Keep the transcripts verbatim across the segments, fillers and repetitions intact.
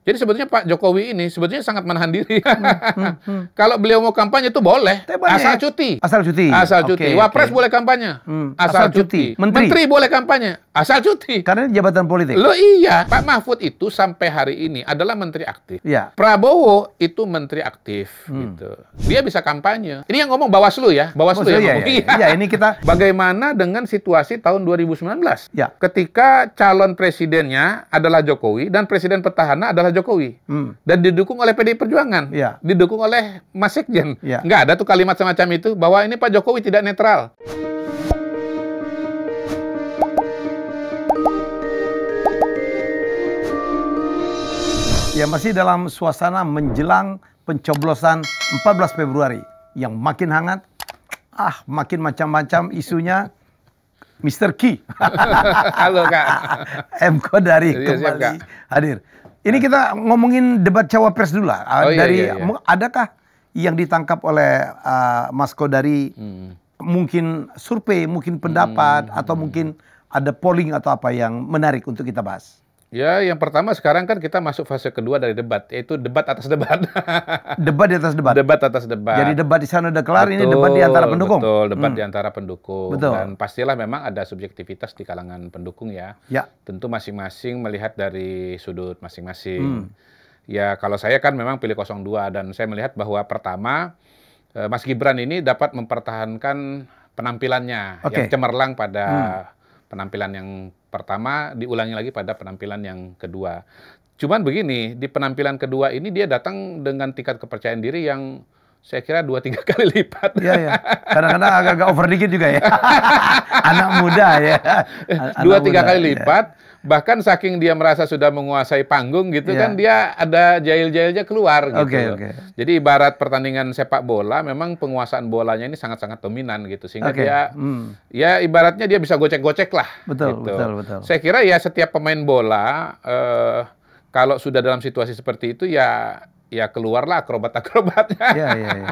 Jadi sebetulnya Pak Jokowi ini sebetulnya sangat menahan diri. Hmm, hmm, hmm. Kalau beliau mau kampanye itu boleh, asal cuti. Asal cuti. Asal cuti. Okay, Wapres okay. boleh kampanye, hmm. asal, asal cuti. cuti. Menteri. Menteri boleh kampanye, asal cuti. Karena jabatan politik. Loh iya, Pak Mahfud itu sampai hari ini adalah menteri aktif. Ya. Prabowo itu menteri aktif, hmm. gitu. Dia bisa kampanye. Ini yang ngomong Bawaslu ya, Bawaslu oh, ya. Iya, iya. Iya, ini kita. Bagaimana dengan situasi tahun dua ribu sembilan belas? Ya. Ketika calon presidennya adalah Jokowi dan presiden petahana adalah Jokowi hmm. dan didukung oleh P D I Perjuangan, ya. Didukung oleh Mas Sekjen, ya. Nggak ada tuh kalimat semacam itu bahwa ini Pak Jokowi tidak netral. Ya masih dalam suasana menjelang pencoblosan empat belas Februari yang makin hangat, ah makin macam-macam isunya. Mister Ki, halo Kak, M Qodari kembali siap, hadir. Ini kita ngomongin debat cawapres dulu lah. Oh, dari iya, iya. Adakah yang ditangkap oleh uh, Mas Qodari hmm. mungkin survei, mungkin pendapat, hmm. atau mungkin ada polling atau apa yang menarik untuk kita bahas? Ya, yang pertama sekarang kan kita masuk fase kedua dari debat, yaitu debat atas debat. Debat di atas debat. Debat atas debat. Jadi debat di sana udah kelar, betul, ini debat di antara pendukung. Betul, debat hmm. di antara pendukung. Betul. Dan pastilah memang ada subjektivitas di kalangan pendukung ya. Ya. Tentu masing-masing melihat dari sudut masing-masing. Hmm. Ya, kalau saya kan memang pilih nol dua dan saya melihat bahwa pertama Mas Gibran ini dapat mempertahankan penampilannya okay. yang cemerlang pada hmm. penampilan yang pertama, diulangi lagi pada penampilan yang kedua. Cuman begini, di penampilan kedua ini dia datang dengan tingkat kepercayaan diri yang saya kira dua tiga kali lipat. Iya, ya. Kadang-kadang agak-agak over dikit juga ya. Anak muda ya. Anak dua tiga muda, kali lipat. Ya. Bahkan saking dia merasa sudah menguasai panggung gitu ya. Kan dia ada jahil-jahilnya keluar gitu. Okay, okay. Jadi ibarat pertandingan sepak bola, memang penguasaan bolanya ini sangat-sangat dominan gitu. Sehingga okay. dia, hmm. ya ibaratnya dia bisa gocek-gocek lah. Betul, gitu. betul, betul. Saya kira ya setiap pemain bola, eh, kalau sudah dalam situasi seperti itu ya... ya keluarlah akrobat-akrobatnya. Ya, ya, ya.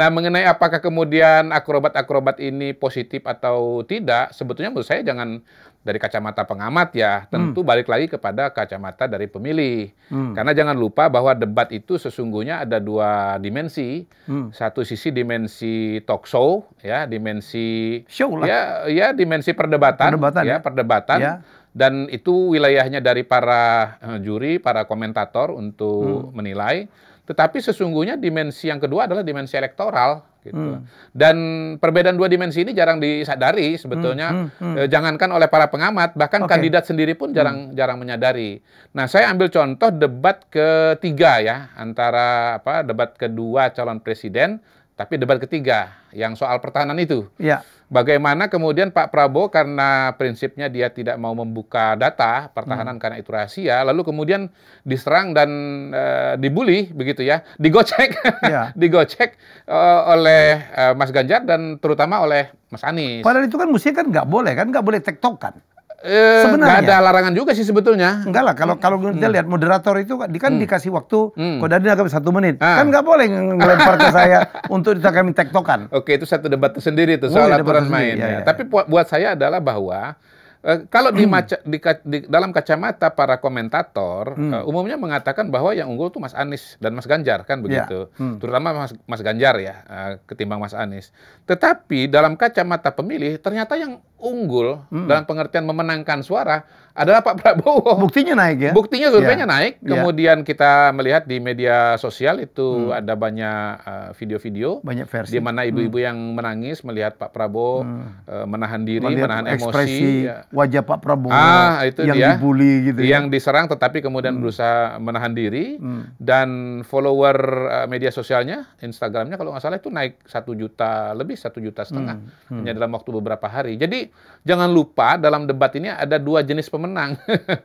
Nah, mengenai apakah kemudian akrobat-akrobat ini positif atau tidak, sebetulnya menurut saya jangan dari kacamata pengamat ya. Tentu hmm. balik lagi kepada kacamata dari pemilih. Hmm. Karena jangan lupa bahwa debat itu sesungguhnya ada dua dimensi. Hmm. Satu sisi dimensi talk show, ya dimensi show lah. Ya, ya dimensi perdebatan, perdebatan ya, ya perdebatan. Ya. Dan itu wilayahnya dari para juri, para komentator untuk hmm. menilai. Tetapi sesungguhnya dimensi yang kedua adalah dimensi elektoral. Gitu. Hmm. Dan perbedaan dua dimensi ini jarang disadari sebetulnya. Hmm. Hmm. Hmm. Jangankan oleh para pengamat, bahkan okay. kandidat sendiri pun jarang hmm. jarang menyadari. Nah, saya ambil contoh debat ketiga ya, antara apa debat kedua calon presiden, tapi debat ketiga yang soal pertahanan itu. Ya. Bagaimana kemudian Pak Prabowo karena prinsipnya dia tidak mau membuka data pertahanan hmm. karena itu rahasia, lalu kemudian diserang dan e, dibully begitu ya, digocek, yeah. digocek e, oleh e, Mas Ganjar dan terutama oleh Mas Anies. Padahal itu kan mestinya kan nggak boleh kan, nggak boleh tektokan. E, Sebenarnya nggak ada larangan juga sih sebetulnya. Enggak lah, kalau kalau kita hmm. lihat moderator itu kan, kan hmm. dikasih waktu hmm. Qodari agak satu menit, ah. kan nggak boleh ngelempar ke saya untuk kita kami tektokan. Oke, itu satu debat sendiri tuh soal oh, aturan main. Ya, ya. Ya. Tapi buat saya adalah bahwa eh, kalau di, di, di dalam kacamata para komentator hmm. eh, umumnya mengatakan bahwa yang unggul tuh Mas Anies dan Mas Ganjar kan begitu, ya. hmm. terutama Mas, Mas Ganjar ya eh, ketimbang Mas Anies. Tetapi dalam kacamata pemilih ternyata yang unggul hmm. dalam pengertian memenangkan suara adalah Pak Prabowo. Buktinya naik ya? Buktinya surveinya yeah. naik. Kemudian yeah. kita melihat di media sosial itu hmm. ada banyak video-video. Uh, banyak versi. Di mana ibu-ibu hmm. yang menangis melihat Pak Prabowo hmm. uh, menahan diri, melihat menahan emosi. Ya. Wajah Pak Prabowo ah, itu yang dia, dibully gitu ya. Yang diserang tetapi kemudian hmm. berusaha menahan diri. Hmm. Dan follower uh, media sosialnya, Instagramnya kalau nggak salah itu naik satu juta lebih, satu juta setengah. Hmm. Hmm. Hanya dalam waktu beberapa hari. Jadi jangan lupa dalam debat ini ada dua jenis pemenang.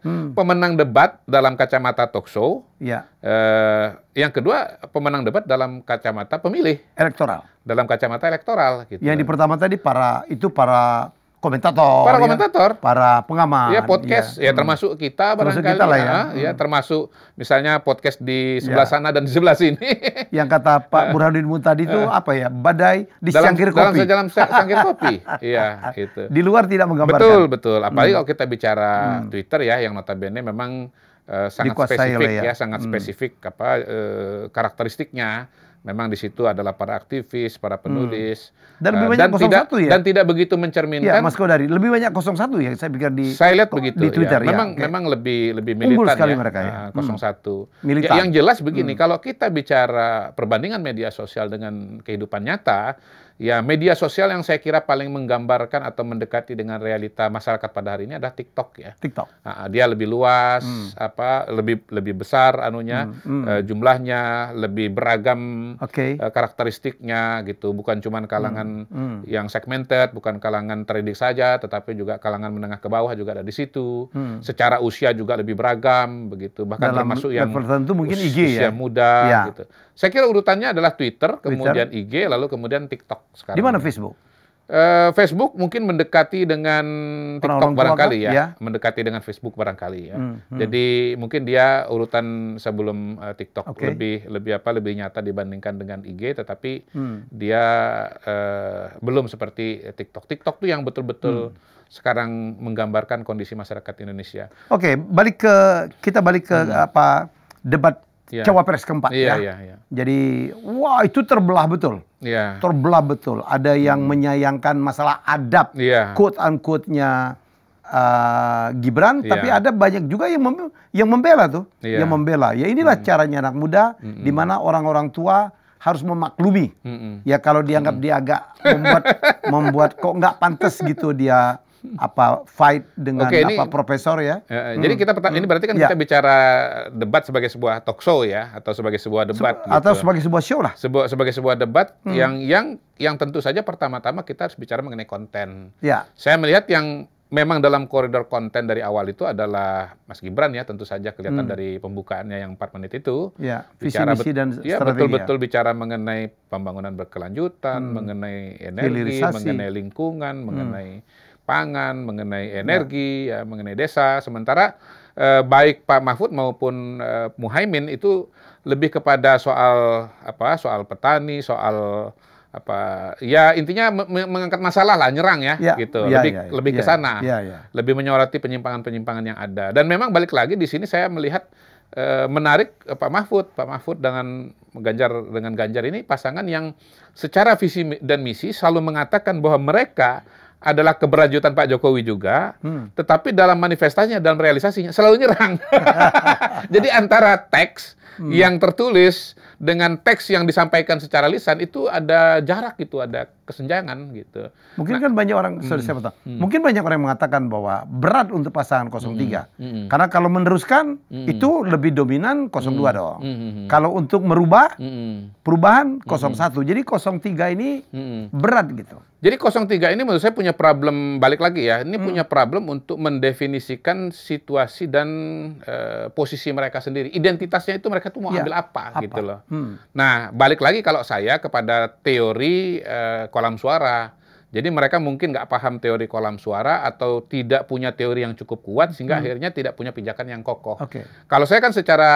Hmm. Pemenang debat dalam kacamata talk show. Ya. Eh, yang kedua pemenang debat dalam kacamata pemilih. Elektoral. Dalam kacamata elektoral. Gitu. Yang di pertama tadi para itu para komentator. Para komentator. Ya, para pengamat. Ya podcast. Ya, ya termasuk kita termasuk barangkali. Kita lah ya. Hmm. ya. Termasuk misalnya podcast di sebelah ya. sana dan di sebelah sini. Yang kata Pak Burhanuddin Muhtadi itu apa ya? Badai di dalam, cangkir kopi. Dalam sejalan cangkir kopi. Iya itu. Di luar tidak menggambarkan. Betul, betul. Apalagi hmm. kalau kita bicara hmm. Twitter ya. Yang notabene memang eh, sangat dikuasai spesifik ya, ya sangat hmm. spesifik apa eh, karakteristiknya. Memang di situ adalah para aktivis, para penulis, hmm. dan, lebih banyak uh, dan tidak satu ya? dan tidak begitu mencerminkan. Ya, Mas Qodari, lebih banyak nol satu ya, saya pikir di saya lihat begitu di Twitter ya. Memang ya. memang lebih lebih militan. Unggul sekali ya, mereka ya. Uh, nol satu. Hmm. Ya, yang jelas begini, hmm. kalau kita bicara perbandingan media sosial dengan kehidupan nyata, ya media sosial yang saya kira paling menggambarkan atau mendekati dengan realita masyarakat pada hari ini adalah TikTok ya. TikTok. Uh, dia lebih luas, hmm. apa lebih lebih besar anunya, hmm. Hmm. Uh, jumlahnya, lebih beragam. Okay. Karakteristiknya gitu, bukan cuman kalangan hmm. Hmm. yang segmented, bukan kalangan terdidik saja, tetapi juga kalangan menengah ke bawah juga ada di situ. Hmm. Secara usia juga lebih beragam begitu, bahkan dalam termasuk yang tertentu mungkin I G usia ya? muda. Ya. Gitu. Saya kira urutannya adalah Twitter, kemudian Twitter. I G, lalu kemudian TikTok sekarang. Di mana Facebook? Uh, Facebook mungkin mendekati dengan TikTok barangkali ya. ya, mendekati dengan Facebook barangkali ya. Hmm, hmm. Jadi mungkin dia urutan sebelum uh, TikTok okay. lebih lebih apa lebih nyata dibandingkan dengan I G, tetapi hmm. dia uh, belum seperti TikTok. TikTok tuh yang betul-betul hmm. sekarang menggambarkan kondisi masyarakat Indonesia. Oke, okay, balik ke kita balik ke hmm. apa debat yeah. cawapres keempat yeah, ya. Yeah, yeah. Jadi wah itu terbelah betul. Yeah. Terbelah betul. Ada yang hmm. menyayangkan masalah adab, yeah. quote unquote-nya uh, Gibran, yeah. tapi ada banyak juga yang mem yang membela tuh, yeah. yang membela. Ya inilah hmm. caranya anak muda, hmm. di mana orang-orang tua harus memaklumi. Hmm. Ya kalau dianggap hmm. dia agak membuat membuat kok nggak pantas gitu dia. Apa fight dengan okay, ini, apa profesor ya? Ya hmm. Jadi kita ini berarti kan ya. kita bicara debat sebagai sebuah talk show ya, atau sebagai sebuah debat Se gitu. atau sebagai sebuah show lah. Sebu sebagai sebuah debat hmm. yang yang yang tentu saja pertama-tama kita harus bicara mengenai konten. Ya. Saya melihat yang memang dalam koridor konten dari awal itu adalah Mas Gibran ya, tentu saja kelihatan hmm. dari pembukaannya yang empat menit itu. Ya, visi, bicara misi dan ya, betul-betul ya. bicara mengenai pembangunan berkelanjutan, hmm. mengenai energi, Hilirisasi. mengenai lingkungan, hmm. mengenai pangan, mengenai energi, ya. Ya, mengenai desa. Sementara eh, baik Pak Mahfud maupun eh, Muhaimin itu lebih kepada soal apa? Soal petani, soal apa? Ya intinya me mengangkat masalah lah, nyerang ya, ya. gitu. Ya, lebih ya, ya. lebih ke sana, ya, ya. lebih menyoroti penyimpangan-penyimpangan yang ada. Dan memang balik lagi di sini saya melihat eh, menarik eh, Pak Mahfud, Pak Mahfud dengan Ganjar dengan Ganjar ini pasangan yang secara visi dan misi selalu mengatakan bahwa mereka adalah keberlanjutan Pak Jokowi juga, hmm. tetapi dalam manifestasinya, dalam realisasinya selalu nyerang. Jadi antara teks hmm. yang tertulis dengan teks yang disampaikan secara lisan itu ada jarak gitu, ada kesenjangan gitu. Mungkin nah, kan banyak orang, sorry, hmm, saya potong. Hmm. Mungkin banyak orang yang mengatakan bahwa berat untuk pasangan nol tiga. Hmm. Karena kalau meneruskan hmm. itu lebih dominan nol dua hmm. dong. Hmm. Kalau untuk merubah, hmm. perubahan nol satu. Hmm. Jadi nol tiga ini hmm. berat gitu. Jadi nol tiga ini menurut saya punya problem, balik lagi ya, ini hmm. punya problem untuk mendefinisikan situasi dan e, posisi mereka sendiri. Identitasnya itu mereka tuh mau ya, ambil apa, apa gitu loh. Hmm. Nah balik lagi kalau saya kepada teori e, kolam suara. Jadi mereka mungkin nggak paham teori kolam suara atau tidak punya teori yang cukup kuat sehingga hmm. akhirnya tidak punya pijakan yang kokoh. Okay. Kalau saya kan secara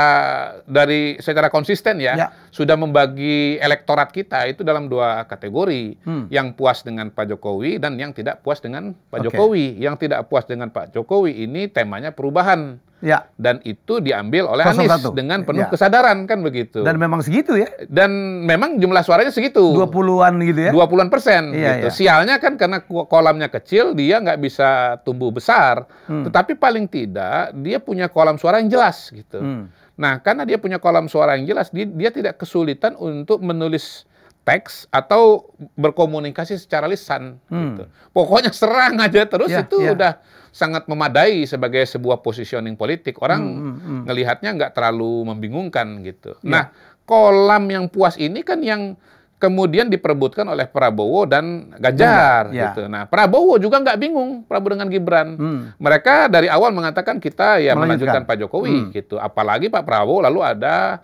dari secara konsisten ya, ya. sudah membagi elektorat kita itu dalam dua kategori, hmm. yang puas dengan Pak Jokowi dan yang tidak puas dengan Pak okay. Jokowi. Yang tidak puas dengan Pak Jokowi ini temanya perubahan. Ya. Dan itu diambil oleh Anies dengan penuh ya. kesadaran kan begitu. Dan memang segitu ya. Dan memang jumlah suaranya segitu. dua puluhan gitu ya. dua puluhan persen iya, gitu. Iya. Sialnya kan karena kolamnya kecil dia nggak bisa tumbuh besar. Hmm. Tetapi paling tidak dia punya kolam suara yang jelas gitu. Hmm. Nah karena dia punya kolam suara yang jelas dia, dia tidak kesulitan untuk menulis teks atau berkomunikasi secara lisan hmm. gitu. Pokoknya serang aja terus yeah, itu yeah. udah sangat memadai sebagai sebuah positioning politik. Orang hmm, hmm, hmm. ngelihatnya nggak terlalu membingungkan gitu. Yeah. Nah, kolam yang puas ini kan yang kemudian diperebutkan oleh Prabowo dan Ganjar ya. gitu. Nah, Prabowo juga nggak bingung, Prabowo dengan Gibran. Hmm. Mereka dari awal mengatakan kita ya melanjutkan Pak Jokowi hmm. gitu. Apalagi Pak Prabowo lalu ada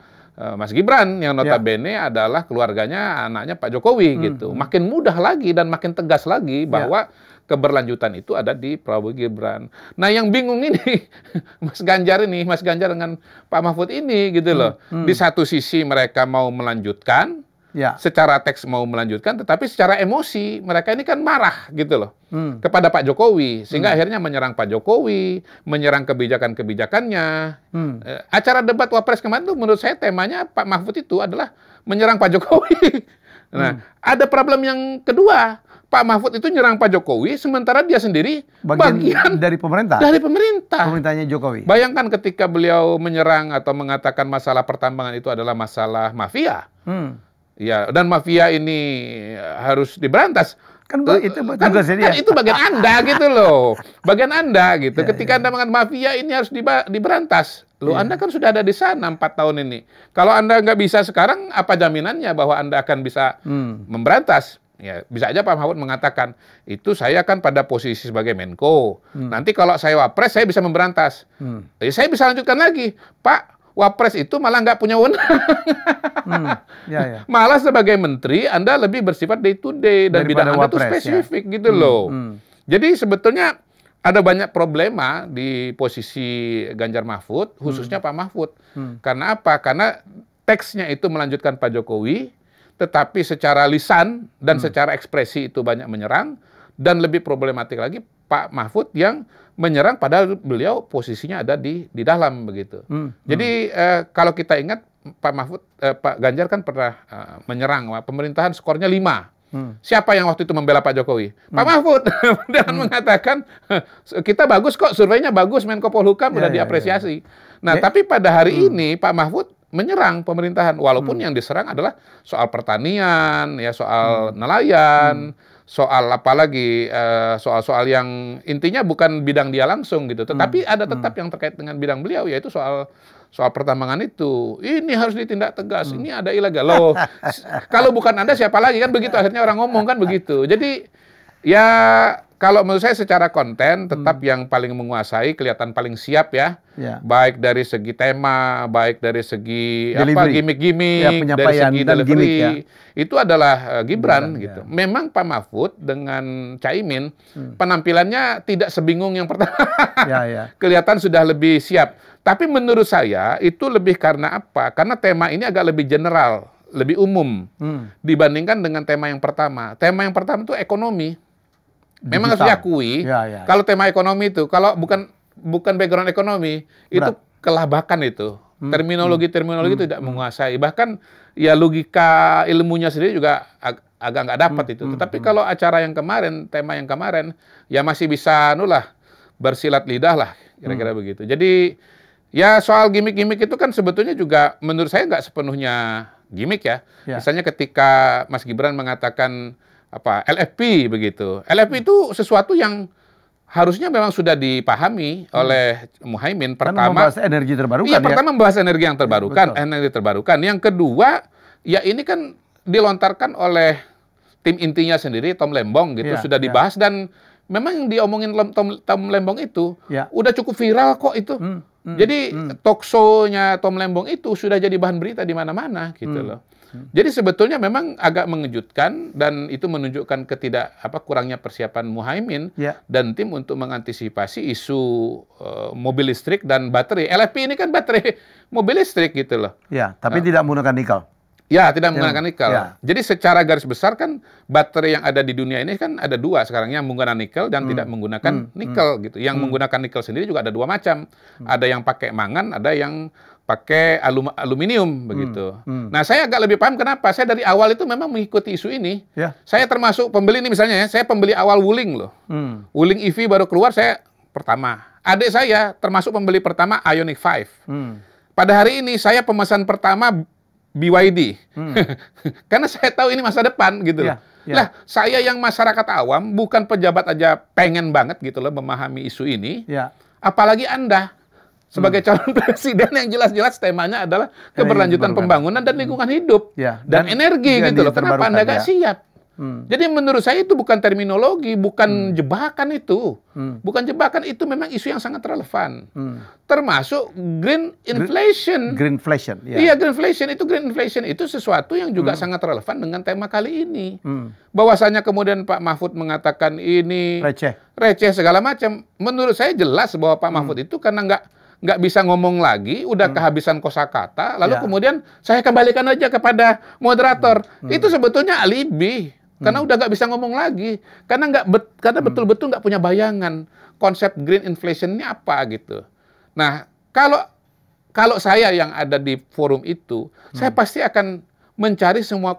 Mas Gibran yang notabene ya. adalah keluarganya anaknya Pak Jokowi hmm. gitu. Makin mudah lagi dan makin tegas lagi bahwa ya. keberlanjutan itu ada di Prabowo Gibran. Nah yang bingung ini Mas Ganjar ini, Mas Ganjar dengan Pak Mahfud ini gitu loh. Hmm, hmm. Di satu sisi mereka mau melanjutkan, ya. Secara teks mau melanjutkan, tetapi secara emosi mereka ini kan marah gitu loh hmm. kepada Pak Jokowi, sehingga hmm. akhirnya menyerang Pak Jokowi, menyerang kebijakan-kebijakannya. Hmm. Acara debat Wapres kemarin tuh menurut saya temanya Pak Mahfud itu adalah menyerang Pak Jokowi. Nah, hmm. ada problem yang kedua. Pak Mahfud itu nyerang Pak Jokowi, sementara dia sendiri bagian, bagian dari pemerintah. Dari pemerintah. Pemerintahnya Jokowi. Bayangkan ketika beliau menyerang atau mengatakan masalah pertambangan itu adalah masalah mafia. Hmm. Ya, dan mafia ini harus diberantas. Kan itu kan, kan itu bagian Anda gitu loh. Bagian Anda gitu. Ya, ketika ya. Anda mengatakan mafia ini harus diberantas. Loh ya. Anda kan sudah ada di sana empat tahun ini. Kalau Anda nggak bisa sekarang, apa jaminannya bahwa Anda akan bisa hmm. memberantas? Ya, bisa aja Pak Mahfud mengatakan, itu saya kan pada posisi sebagai Menko. Hmm. Nanti kalau saya Wapres, saya bisa memberantas. Hmm. Ya, saya bisa lanjutkan lagi. Pak, Wapres itu malah nggak punya wewenang. Hmm. Ya, ya. Malah sebagai Menteri, Anda lebih bersifat day to day. Dan bidang Anda itu spesifik ya. Gitu hmm. loh. Hmm. Jadi sebetulnya ada banyak problema di posisi Ganjar Mahfud, khususnya hmm. Pak Mahfud. Hmm. Karena apa? Karena teksnya itu melanjutkan Pak Jokowi, tetapi secara lisan dan hmm. secara ekspresi itu banyak menyerang. Dan lebih problematik lagi Pak Mahfud yang menyerang padahal beliau posisinya ada di di dalam begitu. Hmm. Jadi hmm. Eh, kalau kita ingat Pak Mahfud, eh, Pak Ganjar kan pernah eh, menyerang pemerintahan skornya lima. Hmm. Siapa yang waktu itu membela Pak Jokowi? Hmm. Pak Mahfud dan hmm. mengatakan kita bagus kok, surveinya bagus, Menko Polhukam ya, udah ya, diapresiasi. Ya, ya. Nah ya. Tapi pada hari hmm. ini Pak Mahfud menyerang pemerintahan, walaupun hmm. yang diserang adalah soal pertanian, ya soal hmm. nelayan, hmm. soal apalagi soal-soal yang intinya bukan bidang dia langsung gitu, tetapi hmm. ada tetap hmm. yang terkait dengan bidang beliau, yaitu soal soal pertambangan itu, ini harus ditindak tegas, hmm. ini ada ilegal loh. Kalau bukan Anda siapa lagi kan begitu, akhirnya orang ngomong kan begitu. Jadi ya kalau menurut saya secara konten tetap hmm. yang paling menguasai, kelihatan paling siap ya. Ya. Baik dari segi tema, baik dari segi delivery. Apa gimmick-gimmick, ya, penyampaian dari segi delivery. Ya. Itu adalah uh, Gibran, Gibran gitu. Ya. Memang Pak Mahfud dengan Caimin hmm. penampilannya tidak sebingung yang pertama. Ya, ya. Kelihatan sudah lebih siap. Tapi menurut saya itu lebih karena apa? Karena tema ini agak lebih general, lebih umum hmm. dibandingkan dengan tema yang pertama. Tema yang pertama itu ekonomi. Memang digital. Harus diakui ya, ya, ya. Kalau tema ekonomi itu, kalau bukan bukan background ekonomi, berat. Itu kelabakan itu. Terminologi-terminologi hmm. hmm. tidak menguasai. Bahkan ya logika ilmunya sendiri juga ag agak nggak dapat hmm. itu. Tetapi hmm. kalau acara yang kemarin, tema yang kemarin, ya masih bisa nulah bersilat lidah lah, kira-kira hmm. begitu. Jadi ya soal gimmick-gimmick itu kan sebetulnya juga menurut saya nggak sepenuhnya gimmick ya. ya. Misalnya ketika Mas Gibran mengatakan apa L F P begitu. L F P itu sesuatu yang harusnya memang sudah dipahami hmm. oleh Muhaimin. Pertama, membahas energi terbarukan. Iya, ya? Pertama membahas energi yang terbarukan, betul. energi terbarukan. Yang kedua, ya ini kan dilontarkan oleh tim intinya sendiri, Tom Lembong gitu, ya, sudah dibahas ya. Dan memang yang diomongin Tom, Tom Lembong itu ya. Udah cukup viral kok itu. Hmm, hmm, jadi hmm. talkshow-nya Tom Lembong itu sudah jadi bahan berita di mana-mana gitu hmm. loh. Jadi sebetulnya memang agak mengejutkan dan itu menunjukkan ketidak apa kurangnya persiapan Muhaimin ya. Dan tim untuk mengantisipasi isu uh, mobil listrik dan baterai. L F P ini kan baterai mobil listrik gitu loh. Ya, tapi uh, tidak menggunakan nikel. Ya, tidak ya. menggunakan nikel. Ya. Jadi secara garis besar kan baterai yang ada di dunia ini kan ada dua sekarang, yang menggunakan nikel dan hmm. tidak menggunakan hmm. nikel hmm. gitu. Yang hmm. menggunakan nikel sendiri juga ada dua macam. Hmm. Ada yang pakai mangan, ada yang pakai alum, aluminium begitu. Hmm, hmm. Nah, saya agak lebih paham kenapa. Saya dari awal itu memang mengikuti isu ini. Ya. Saya termasuk pembeli ini misalnya ya. Saya pembeli awal Wuling loh. Hmm. Wuling E V baru keluar saya pertama. Adik saya termasuk pembeli pertama Ioniq lima. Hmm. Pada hari ini saya pemesan pertama B Y D. Hmm. Karena saya tahu ini masa depan gitu ya. Loh. Ya. Lah, saya yang masyarakat awam, bukan pejabat aja pengen banget gitu loh memahami isu ini. Ya. Apalagi Anda sebagai calon presiden yang jelas-jelas temanya adalah keberlanjutan pembangunan dan lingkungan hidup ya, dan, dan energi gitu loh. Kenapa Anda gak ya. siap? Hmm. Jadi menurut saya itu bukan terminologi, bukan hmm. jebakan itu. Hmm. Bukan jebakan, itu memang isu yang sangat relevan. Hmm. Termasuk green inflation. Green inflation. Ya. Iya, green inflation itu green inflation itu sesuatu yang juga hmm. sangat relevan dengan tema kali ini. Hmm. Bahwasanya kemudian Pak Mahfud mengatakan ini receh, receh segala macam. Menurut saya jelas bahwa Pak Mahfud hmm. itu karena nggak nggak bisa ngomong lagi, udah hmm. kehabisan kosakata, lalu ya. kemudian saya kembalikan aja kepada moderator. Hmm. Hmm. Itu sebetulnya alibi, karena hmm. udah nggak bisa ngomong lagi, karena nggak bet, karena betul-betul nggak punya bayangan konsep green inflation ini apa gitu. Nah, kalau kalau saya yang ada di forum itu, hmm. saya pasti akan mencari semua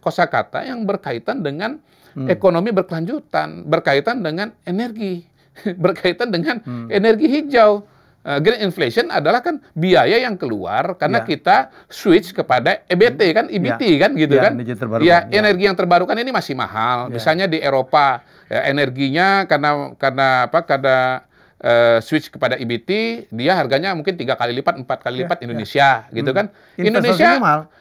kosakata yang berkaitan dengan hmm. ekonomi berkelanjutan, berkaitan dengan energi, berkaitan dengan hmm. energi hijau. Uh, green inflation adalah kan biaya yang keluar karena ya. kita switch kepada E B T kan, E B T ya. kan gitu ya, kan. Ya, ya, energi yang terbarukan ini masih mahal. Ya. Misalnya di Eropa ya, energinya karena karena apa? Karena Uh, switch kepada E B T, dia harganya mungkin tiga kali lipat, empat kali lipat yeah, Indonesia, yeah. gitu kan? Mm. Indonesia,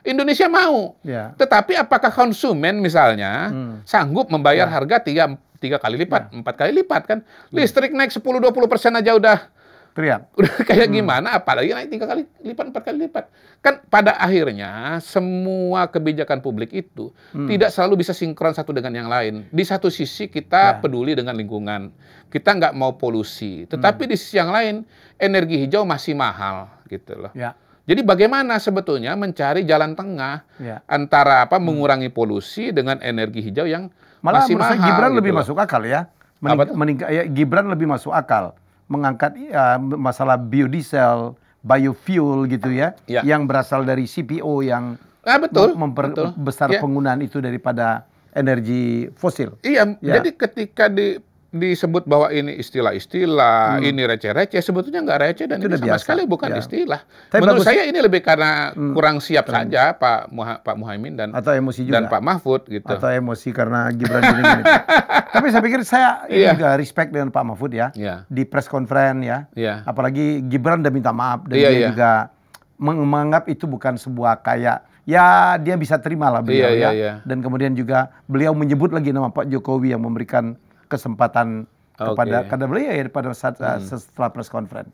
Indonesia mau. Yeah. Tetapi apakah konsumen misalnya mm. sanggup membayar yeah. harga tiga tiga kali lipat, yeah. empat kali lipat kan? Yeah. Listrik naik sepuluh sampai dua puluh persen aja udah teriak. Udah kayak mm. gimana? Apalagi naik tiga kali lipat, empat kali lipat. Kan pada akhirnya semua kebijakan publik itu mm. tidak selalu bisa sinkron satu dengan yang lain. Di satu sisi kita yeah. peduli dengan lingkungan. Kita nggak mau polusi, tetapi hmm. di sisi yang lain energi hijau masih mahal gitu loh. Ya. Jadi bagaimana sebetulnya mencari jalan tengah ya. antara apa hmm. mengurangi polusi dengan energi hijau yang malah masih mahal. Malah Gibran gitu lebih loh. masuk akal ya. Mening ya. Gibran lebih masuk akal mengangkat uh, masalah biodiesel, biofuel gitu ya, ya. yang berasal dari C P O yang nah, betul, memperbesar ya. penggunaan itu daripada energi fosil. Iya. Ya. Jadi ketika di disebut bahwa ini istilah-istilah, hmm. ini receh-receh, sebetulnya nggak receh dan itu ini sama biasa. sekali bukan ya. istilah. Tapi menurut bagus. saya ini lebih karena hmm. kurang siap Ternyata. saja Pak Muha, Pak Muhaimin dan atau emosi juga. dan Pak Mahfud gitu. Atau emosi karena Gibran gini-gini. Tapi saya pikir saya yeah. juga respect dengan Pak Mahfud ya yeah. di press conference ya. Yeah. Apalagi Gibran udah minta maaf dan yeah, dia yeah. juga menganggap itu bukan sebuah kayak ya dia bisa terima lah beliau yeah, ya. Yeah, yeah. Dan kemudian juga beliau menyebut lagi nama Pak Jokowi yang memberikan kesempatan okay. kepada kepada beliau ya pada saat hmm. setelah press conference.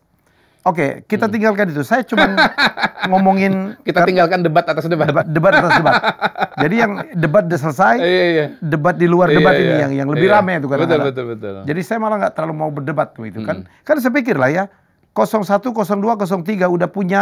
Oke, okay, kita hmm. tinggalkan itu. Saya cuma ngomongin kita tinggalkan debat atas debat. Debat, debat atas debat. Jadi yang debat udah selesai, iya, iya. debat di luar iya, debat iya. ini yang yang lebih iya. ramai itu kan. Betul, betul, betul. Jadi saya malah nggak terlalu mau berdebat gitu hmm. kan. Karena saya pikir lah ya nol satu, nol dua, nol tiga udah punya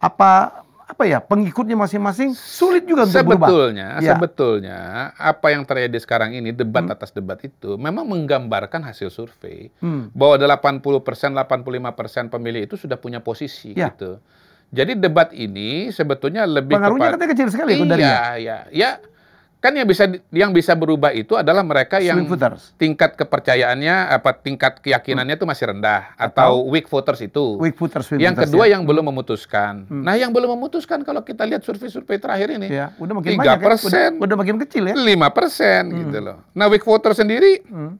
apa apa ya pengikutnya masing-masing, sulit juga untuk berubah. Sebetulnya, ya. sebetulnya apa yang terjadi sekarang ini debat hmm. atas debat itu memang menggambarkan hasil survei hmm. bahwa delapan puluh persen, delapan puluh lima persen pemilih itu sudah punya posisi ya. gitu. Jadi debat ini sebetulnya lebih pengaruhnya katanya kecil sekali Qodari. Iya, iya, ya. Kan yang bisa yang bisa berubah itu adalah mereka yang tingkat kepercayaannya apa tingkat keyakinannya itu hmm. masih rendah atau, atau weak voters itu. Weak voters, weak yang voters, kedua ya. yang belum memutuskan. Hmm. Nah, yang belum memutuskan kalau kita lihat survei-survei terakhir ini ya, udah makin tiga persen, banyak, ya? udah, udah makin kecil ya. lima persen hmm. gitu loh. Nah, weak voters sendiri hmm.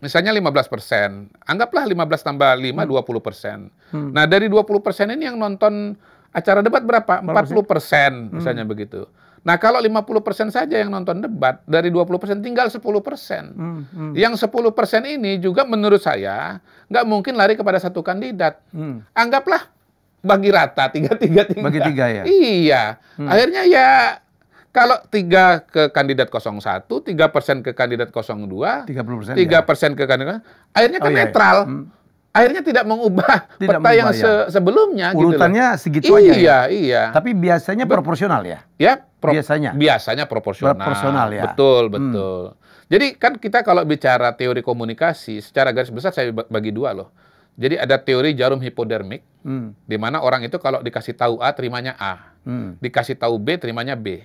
misalnya lima belas persen. Anggaplah lima belas tambah lima, hmm. dua puluh persen. Hmm. Nah, dari dua puluh persen ini yang nonton acara debat berapa? empat puluh persen misalnya hmm. begitu. Nah, kalau lima puluh persen saja yang nonton debat, dari dua puluh persen tinggal sepuluh persen. Hmm, hmm. Yang sepuluh persen ini juga menurut saya nggak mungkin lari kepada satu kandidat. Hmm. Anggaplah bagi rata, tiga tiga tiga. Bagi tiga ya? Iya. Hmm. Akhirnya ya kalau tiga ke kandidat nol satu, tiga persen ke kandidat nol dua, tiga puluh persen, tiga persen ya. ke kandidat, akhirnya kan oh, iya, netral. Iya. Hmm. Akhirnya tidak mengubah tidak peta mengubah, yang se sebelumnya. Urutannya gitu segitu iya, aja ya? Iya. Tapi biasanya proporsional ya? Ya. Pro biasanya? Biasanya proporsional. Proporsional ya? Betul, betul. Hmm. Jadi kan kita kalau bicara teori komunikasi, secara garis besar saya bagi dua loh. Jadi ada teori jarum hipodermik, hmm. di mana orang itu kalau dikasih tahu A, terimanya A. Hmm. Dikasih tahu B, terimanya B.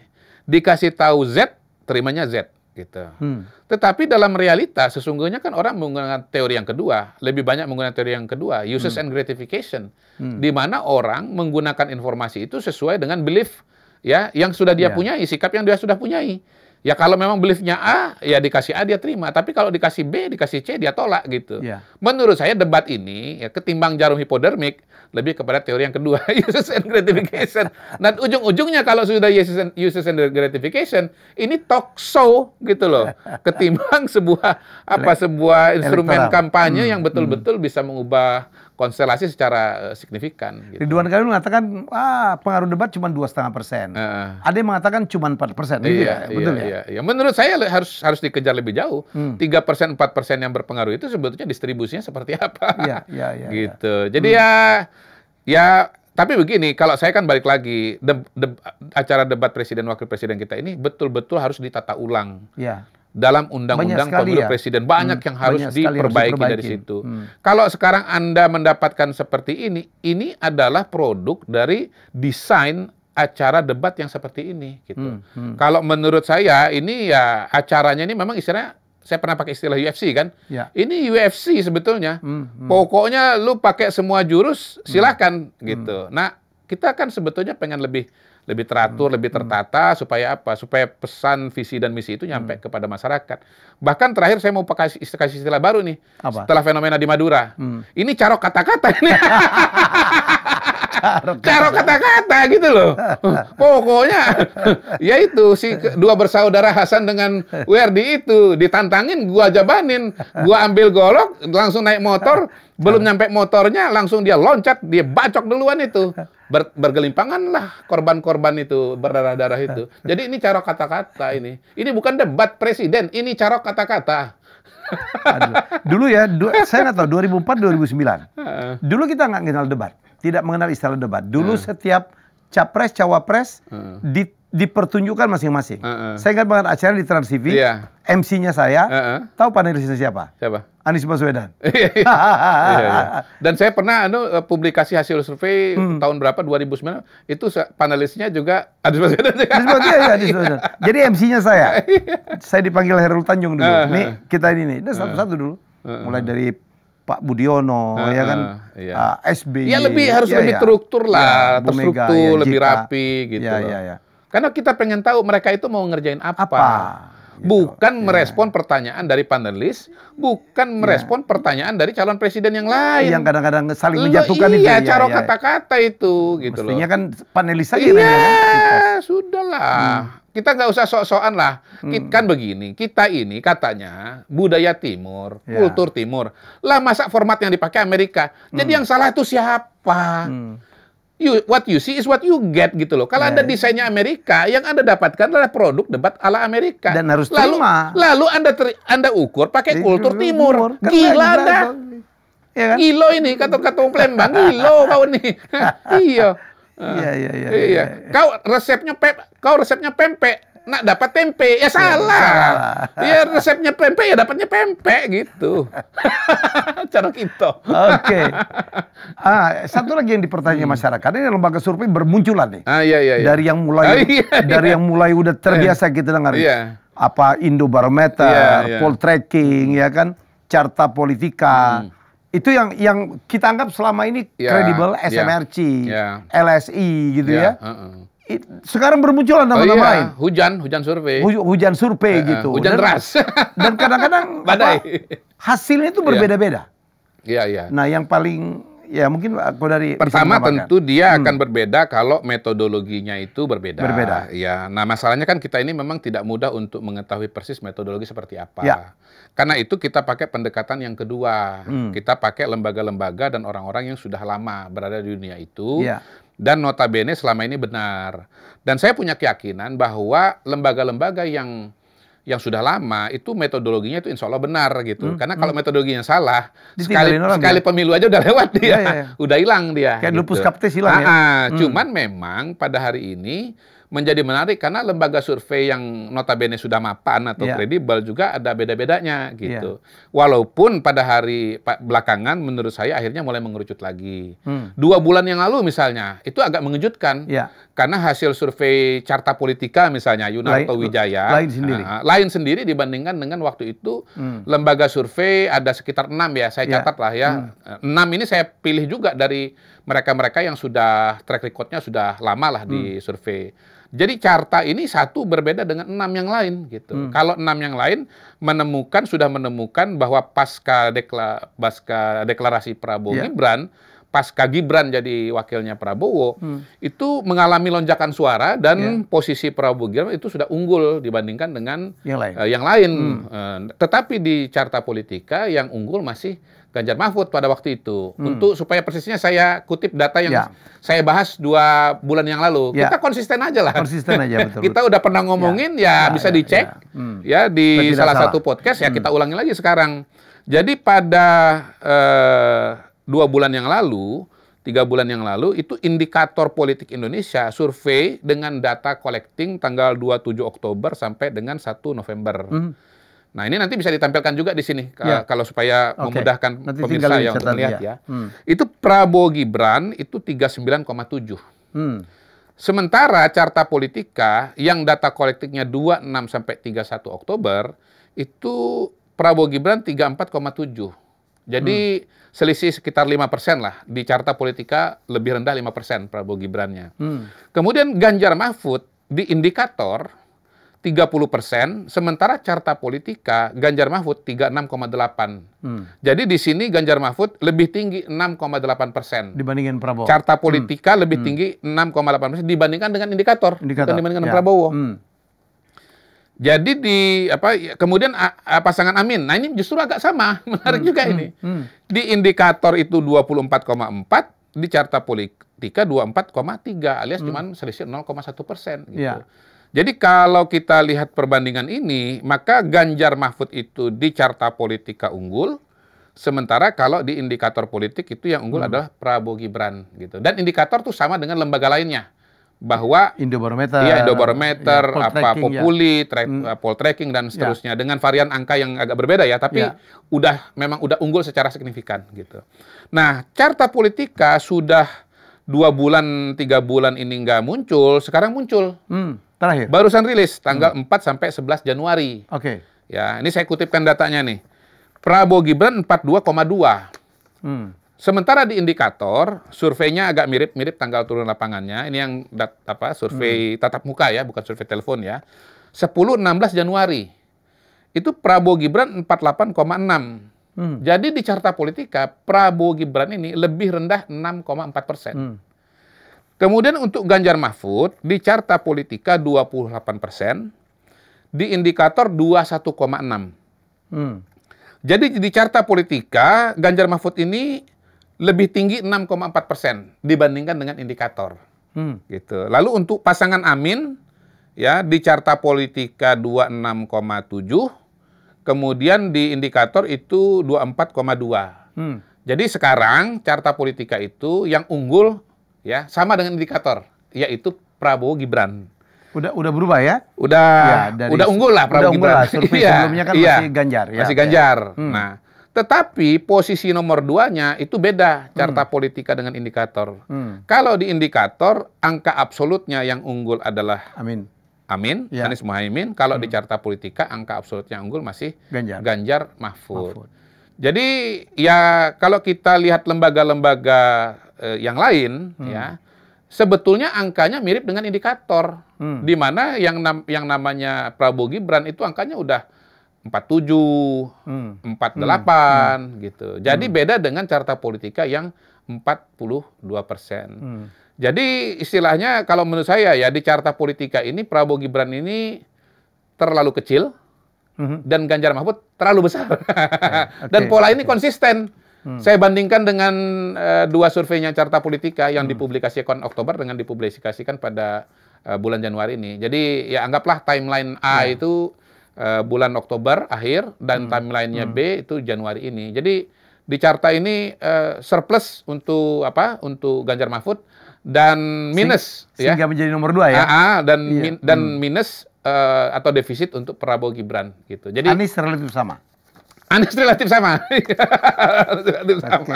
Dikasih tahu Z, terimanya Z. Gitu. Hmm. Tetapi dalam realitas sesungguhnya kan orang menggunakan teori yang kedua, lebih banyak menggunakan teori yang kedua, uses hmm. and gratification, hmm. di mana orang menggunakan informasi itu sesuai dengan belief ya yang sudah dia yeah. punyai, sikap yang dia sudah punyai. Ya kalau memang beliefnya A, ya dikasih A dia terima, tapi kalau dikasih B, dikasih C dia tolak gitu. Yeah. Menurut saya debat ini ya ketimbang jarum hipodermik lebih kepada teori yang kedua, uses and gratification. Dan ujung-ujungnya kalau sudah uses and gratification, ini talk show gitu loh. Ketimbang sebuah apa sebuah instrumen elektoral. kampanye hmm. yang betul-betul hmm. bisa mengubah konstelasi secara uh, signifikan. Gitu. Ridwan Kamil mengatakan ah, pengaruh debat cuma dua setengah persen. Ada yang mengatakan cuma empat persen. Iya, betul iya, ya. Iya. Menurut saya harus harus dikejar lebih jauh. Tiga persen, empat persen yang berpengaruh itu sebetulnya distribusinya seperti apa? Iya, iya, iya, gitu. Iya. Jadi hmm. ya Ya, tapi begini, kalau saya kan balik lagi, de de acara debat presiden-wakil presiden kita ini betul-betul harus ditata ulang. Ya. Dalam undang-undang pemilu ya? presiden. Banyak hmm, yang harus banyak diperbaiki harus dari situ. Hmm. Kalau sekarang Anda mendapatkan seperti ini, ini adalah produk dari desain acara debat yang seperti ini. Gitu. Hmm, hmm. Kalau menurut saya, ini ya acaranya ini memang istilahnya, saya pernah pakai istilah U F C kan. Ya. Ini U F C sebetulnya. Hmm, hmm. Pokoknya lu pakai semua jurus, silahkan hmm. gitu. Hmm. Nah, kita kan sebetulnya pengen lebih... lebih teratur, hmm. lebih tertata, hmm. supaya apa? Supaya pesan, visi, dan misi itu nyampe hmm. kepada masyarakat. Bahkan terakhir saya mau pakai istilah, istilah baru nih, apa? Setelah fenomena di Madura. Hmm. Ini carok kata-kata ini. Carok kata-kata gitu loh. Pokoknya, ya itu, si dua bersaudara Hasan dengan Werdi itu, ditantangin, gua jabanin, gua ambil golok, langsung naik motor, belum nyampe motornya, langsung dia loncat, dia bacok duluan itu. Ber, bergelimpanganlah korban-korban itu, berdarah-darah itu. Jadi ini cara kata-kata ini. Ini bukan debat presiden, ini cara kata-kata. Dulu ya, du, saya nggak tahu dua ribu empat dua ribu sembilan. Dulu kita nggak kenal debat, tidak mengenal istilah debat. Dulu hmm. setiap capres cawapres hmm. di, dipertunjukkan masing-masing. Uh -uh. Saya ingat banget acara di Trans T V, yeah. M C-nya saya, uh -uh. tahu panelisnya siapa? Siapa? Anies Baswedan. iya, iya. Dan saya pernah anu publikasi hasil survei hmm. tahun berapa dua ribu sembilan itu panelisnya juga Anies Baswedan. Anies Baswedan ya, Anies Baswedan. Jadi M C-nya saya. Saya dipanggil Chairul Tanjung dulu. Uh, nih kita ini nih. Nah, satu-satu dulu. Uh, Mulai dari Pak Boediono uh, ya kan, iya. uh, S B Y. Ya lebih harus ya, lebih struktur ya. lah, ya, terstruktur, Mega, ya, lebih rapi gitu. Ya, ya, ya. Karena kita pengen tahu mereka itu mau ngerjain apa. apa? Bukan gitu, merespon ya. pertanyaan dari panelis, bukan merespon ya. pertanyaan dari calon presiden yang lain. Yang kadang-kadang saling menjatuhkan itu. Iya, cara kata-kata itu. Gitu Mestinya loh. kan panelis saja. Iya, sudah lah. Hmm. Kita nggak usah sok-sokan lah. Hmm. Kan begini, kita ini katanya budaya timur, ya. kultur timur. Lah masa format yang dipakai Amerika. Jadi hmm. yang salah itu siapa? Hmm. You, what you see is what you get gitu loh. Kalau yeah. Anda desainnya Amerika, yang Anda dapatkan adalah produk debat ala Amerika. Dan harus lalu, terima. Lalu Anda ter, Anda ukur pakai kultur timur. timur. Gila Anda. Ya kan? Gilo ini, kata-kata Plembang. Gilo kau nih. Iya. Iya, iya, iya. Kau resepnya pep, kau resepnya pempek. Nak dapat tempe, ya salah. Ya resepnya pempek, ya dapatnya pempek gitu. Cara kita. Oke. Ah, satu lagi yang dipertanyakan hmm. masyarakat, ini lembaga survei bermunculan nih. Ah, iya, iya, iya. Dari yang mulai, ah, iya, iya. dari yang mulai udah terbiasa kita dengar. Iya. Apa Indobarometer, iya, iya. poll tracking, ya kan, carta politika. Hmm. Itu yang yang kita anggap selama ini kredibel, yeah, S M R C, yeah. L S I gitu yeah, ya. Uh -uh. It, sekarang bermunculan nama-nama oh, iya. lain. Hujan, hujan survei. Huj hujan survei uh, uh, gitu. Hujan dan, deras. Dan kadang-kadang hasilnya itu berbeda-beda. Iya, iya. Nah, yang paling ya mungkin aku dari pertama tentu dia hmm. akan berbeda kalau metodologinya itu berbeda. Berbeda. Ya, nah masalahnya kan kita ini memang tidak mudah untuk mengetahui persis metodologi seperti apa. Ya. Karena itu kita pakai pendekatan yang kedua. Hmm. Kita pakai lembaga-lembaga dan orang-orang yang sudah lama berada di dunia itu. Ya. Dan notabene selama ini benar. Dan saya punya keyakinan bahwa lembaga-lembaga yang yang sudah lama itu metodologinya itu insya Allah benar gitu. Hmm, Karena kalau hmm. metodologinya salah, sekali, sekali pemilu aja udah lewat dia, ya, ya, ya. udah hilang dia. Kayak gitu. Lupus kaptes hilang nah, ya. Hmm. Cuman memang pada hari ini menjadi menarik karena lembaga survei yang notabene sudah mapan atau kredibel yeah. juga ada beda-bedanya gitu. Yeah. Walaupun pada hari belakangan menurut saya akhirnya mulai mengerucut lagi. Hmm. Dua bulan yang lalu misalnya, itu agak mengejutkan. Yeah. Karena hasil survei carta politika misalnya Yunarto lain, Wijaya. Lain sendiri. Uh, lain sendiri dibandingkan dengan waktu itu hmm. lembaga survei ada sekitar enam ya, saya catat yeah. lah ya. Hmm. Enam ini saya pilih juga dari mereka-mereka yang sudah track recordnya sudah lama lah hmm. di survei. Jadi carta ini satu berbeda dengan enam yang lain gitu. Hmm. Kalau enam yang lain menemukan sudah menemukan bahwa pasca dekla, pasca deklarasi Prabowo yeah. Gibran, pasca Gibran jadi wakilnya Prabowo hmm. itu mengalami lonjakan suara dan yeah. posisi Prabowo Gibran itu sudah unggul dibandingkan dengan yang lain. Uh, yang lain. Hmm. Uh, tetapi di carta politika yang unggul masih Ganjar Mahfud pada waktu itu. Hmm. Untuk supaya persisnya saya kutip data yang ya. saya bahas dua bulan yang lalu. Ya. Kita konsisten aja lah. Konsisten aja betul. Kita udah pernah ngomongin ya, ya, ya bisa ya, dicek ya, hmm. ya di salah, salah satu podcast ya hmm. kita ulangi lagi sekarang. Jadi pada eh, dua bulan yang lalu tiga bulan yang lalu, itu indikator politik Indonesia, survei dengan data collecting tanggal dua puluh tujuh Oktober sampai dengan satu November. Mm. Nah, ini nanti bisa ditampilkan juga di sini, yeah. kalau supaya okay. memudahkan nanti pemirsa yang untuk melihat ya. ya. Mm. Itu Prabowo Gibran itu tiga puluh sembilan koma tujuh. Mm. Sementara Carta Politika yang data collectingnya dua puluh enam sampai tiga puluh satu Oktober, itu Prabowo Gibran tiga puluh empat koma tujuh. Jadi hmm. selisih sekitar lima persen lah. Di Carta Politika lebih rendah lima persen Prabowo Gibrannya. Hmm. Kemudian Ganjar Mahfud di indikator tiga puluh persen, sementara Carta Politika Ganjar Mahfud tiga puluh enam koma delapan. Hmm. Jadi di sini Ganjar Mahfud lebih tinggi enam koma delapan persen. Dibandingkan Prabowo. Carta Politika hmm. lebih hmm. tinggi enam koma delapan persen dibandingkan dengan indikator. Indikator. Bukan dibandingkan ya. Prabowo. Hmm. Jadi di apa kemudian a, a, pasangan Amin, nah ini justru agak sama, menarik hmm, juga hmm, ini. Hmm. Di indikator itu dua puluh empat koma empat, di Carta Politika dua puluh empat koma tiga, alias hmm. cuma selisih nol koma satu persen. Gitu. Ya. Jadi kalau kita lihat perbandingan ini, maka Ganjar Mahfud itu di Carta Politika unggul, sementara kalau di indikator politik itu yang unggul hmm. adalah Prabowo Gibran. Gitu. Dan indikator tuh sama dengan lembaga lainnya. Bahwa Indobarometer, ya, Indobarometer ya, apa Populi, ya. Track, hmm. poll tracking dan seterusnya ya. Dengan varian angka yang agak berbeda ya, tapi ya. udah memang udah unggul secara signifikan gitu. Nah, Carta Politika sudah dua bulan tiga bulan ini nggak muncul, sekarang muncul. Hmm, terakhir. Barusan rilis tanggal hmm. empat sampai sebelas Januari. Oke. Okay. Ya, ini saya kutipkan datanya nih. Prabowo Gibran empat puluh dua koma dua. Hmm. Sementara di indikator, surveinya agak mirip-mirip tanggal turun lapangannya. Ini yang dat, apa survei hmm. tatap muka ya, bukan survei telepon ya. sepuluh enam belas Januari. Itu Prabowo Gibran empat puluh delapan koma enam. Hmm. Jadi di Carta Politika, Prabowo Gibran ini lebih rendah enam koma empat persen. Hmm. Kemudian untuk Ganjar Mahfud, di Carta Politika dua puluh delapan persen. Di indikator dua puluh satu koma enam. Hmm. Jadi di Carta Politika, Ganjar Mahfud ini lebih tinggi enam koma empat persen dibandingkan dengan indikator. Hmm. Gitu. Lalu untuk pasangan Amin ya di Carta Politika dua puluh enam koma tujuh, kemudian di indikator itu dua puluh empat koma dua. Hmm. Jadi sekarang Carta Politika itu yang unggul ya sama dengan indikator yaitu Prabowo Gibran. Udah udah berubah ya? Udah ya, dari, udah unggul lah Prabowo Gibran. Lah, survei iya, sebelumnya kan iya, masih Ganjar ya. Masih Ganjar. Ya. Hmm. Nah, tetapi posisi nomor duanya itu beda Carta hmm. Politika dengan indikator. Hmm. Kalau di indikator, angka absolutnya yang unggul adalah Amin. Amin, ya. Anies Muhaimin. Kalau hmm. di Carta Politika, angka absolutnya unggul masih Ganjar, Ganjar Mahfud. Mahfud. Jadi ya kalau kita lihat lembaga-lembaga eh, yang lain hmm. ya, sebetulnya angkanya mirip dengan indikator. Hmm. Di mana yang, nam yang namanya Prabowo Gibran itu angkanya udah empat puluh tujuh, hmm. empat puluh delapan hmm. gitu. Jadi hmm. beda dengan Carta Politika yang empat puluh dua persen. Hmm. Jadi istilahnya kalau menurut saya ya di Carta Politika ini Prabowo Gibran ini terlalu kecil hmm. dan Ganjar Mahfud terlalu besar. Okay. Dan pola ini okay. konsisten. Hmm. Saya bandingkan dengan uh, dua surveinya Carta Politika yang hmm. dipublikasikan Oktober dengan dipublikasikan pada uh, bulan Januari ini. Jadi ya anggaplah timeline A hmm. itu Uh, bulan Oktober akhir dan hmm. timelinenya hmm. B itu Januari ini. Jadi di Carta ini uh, surplus untuk apa? Untuk Ganjar Mahfud dan minus Sing, ya. Sehingga menjadi nomor dua ya. A-a, dan iya. min, dan hmm. minus uh, atau defisit untuk Prabowo Gibran gitu. Jadi Anies relatif sama. Anies relatif sama. relatif okay. sama.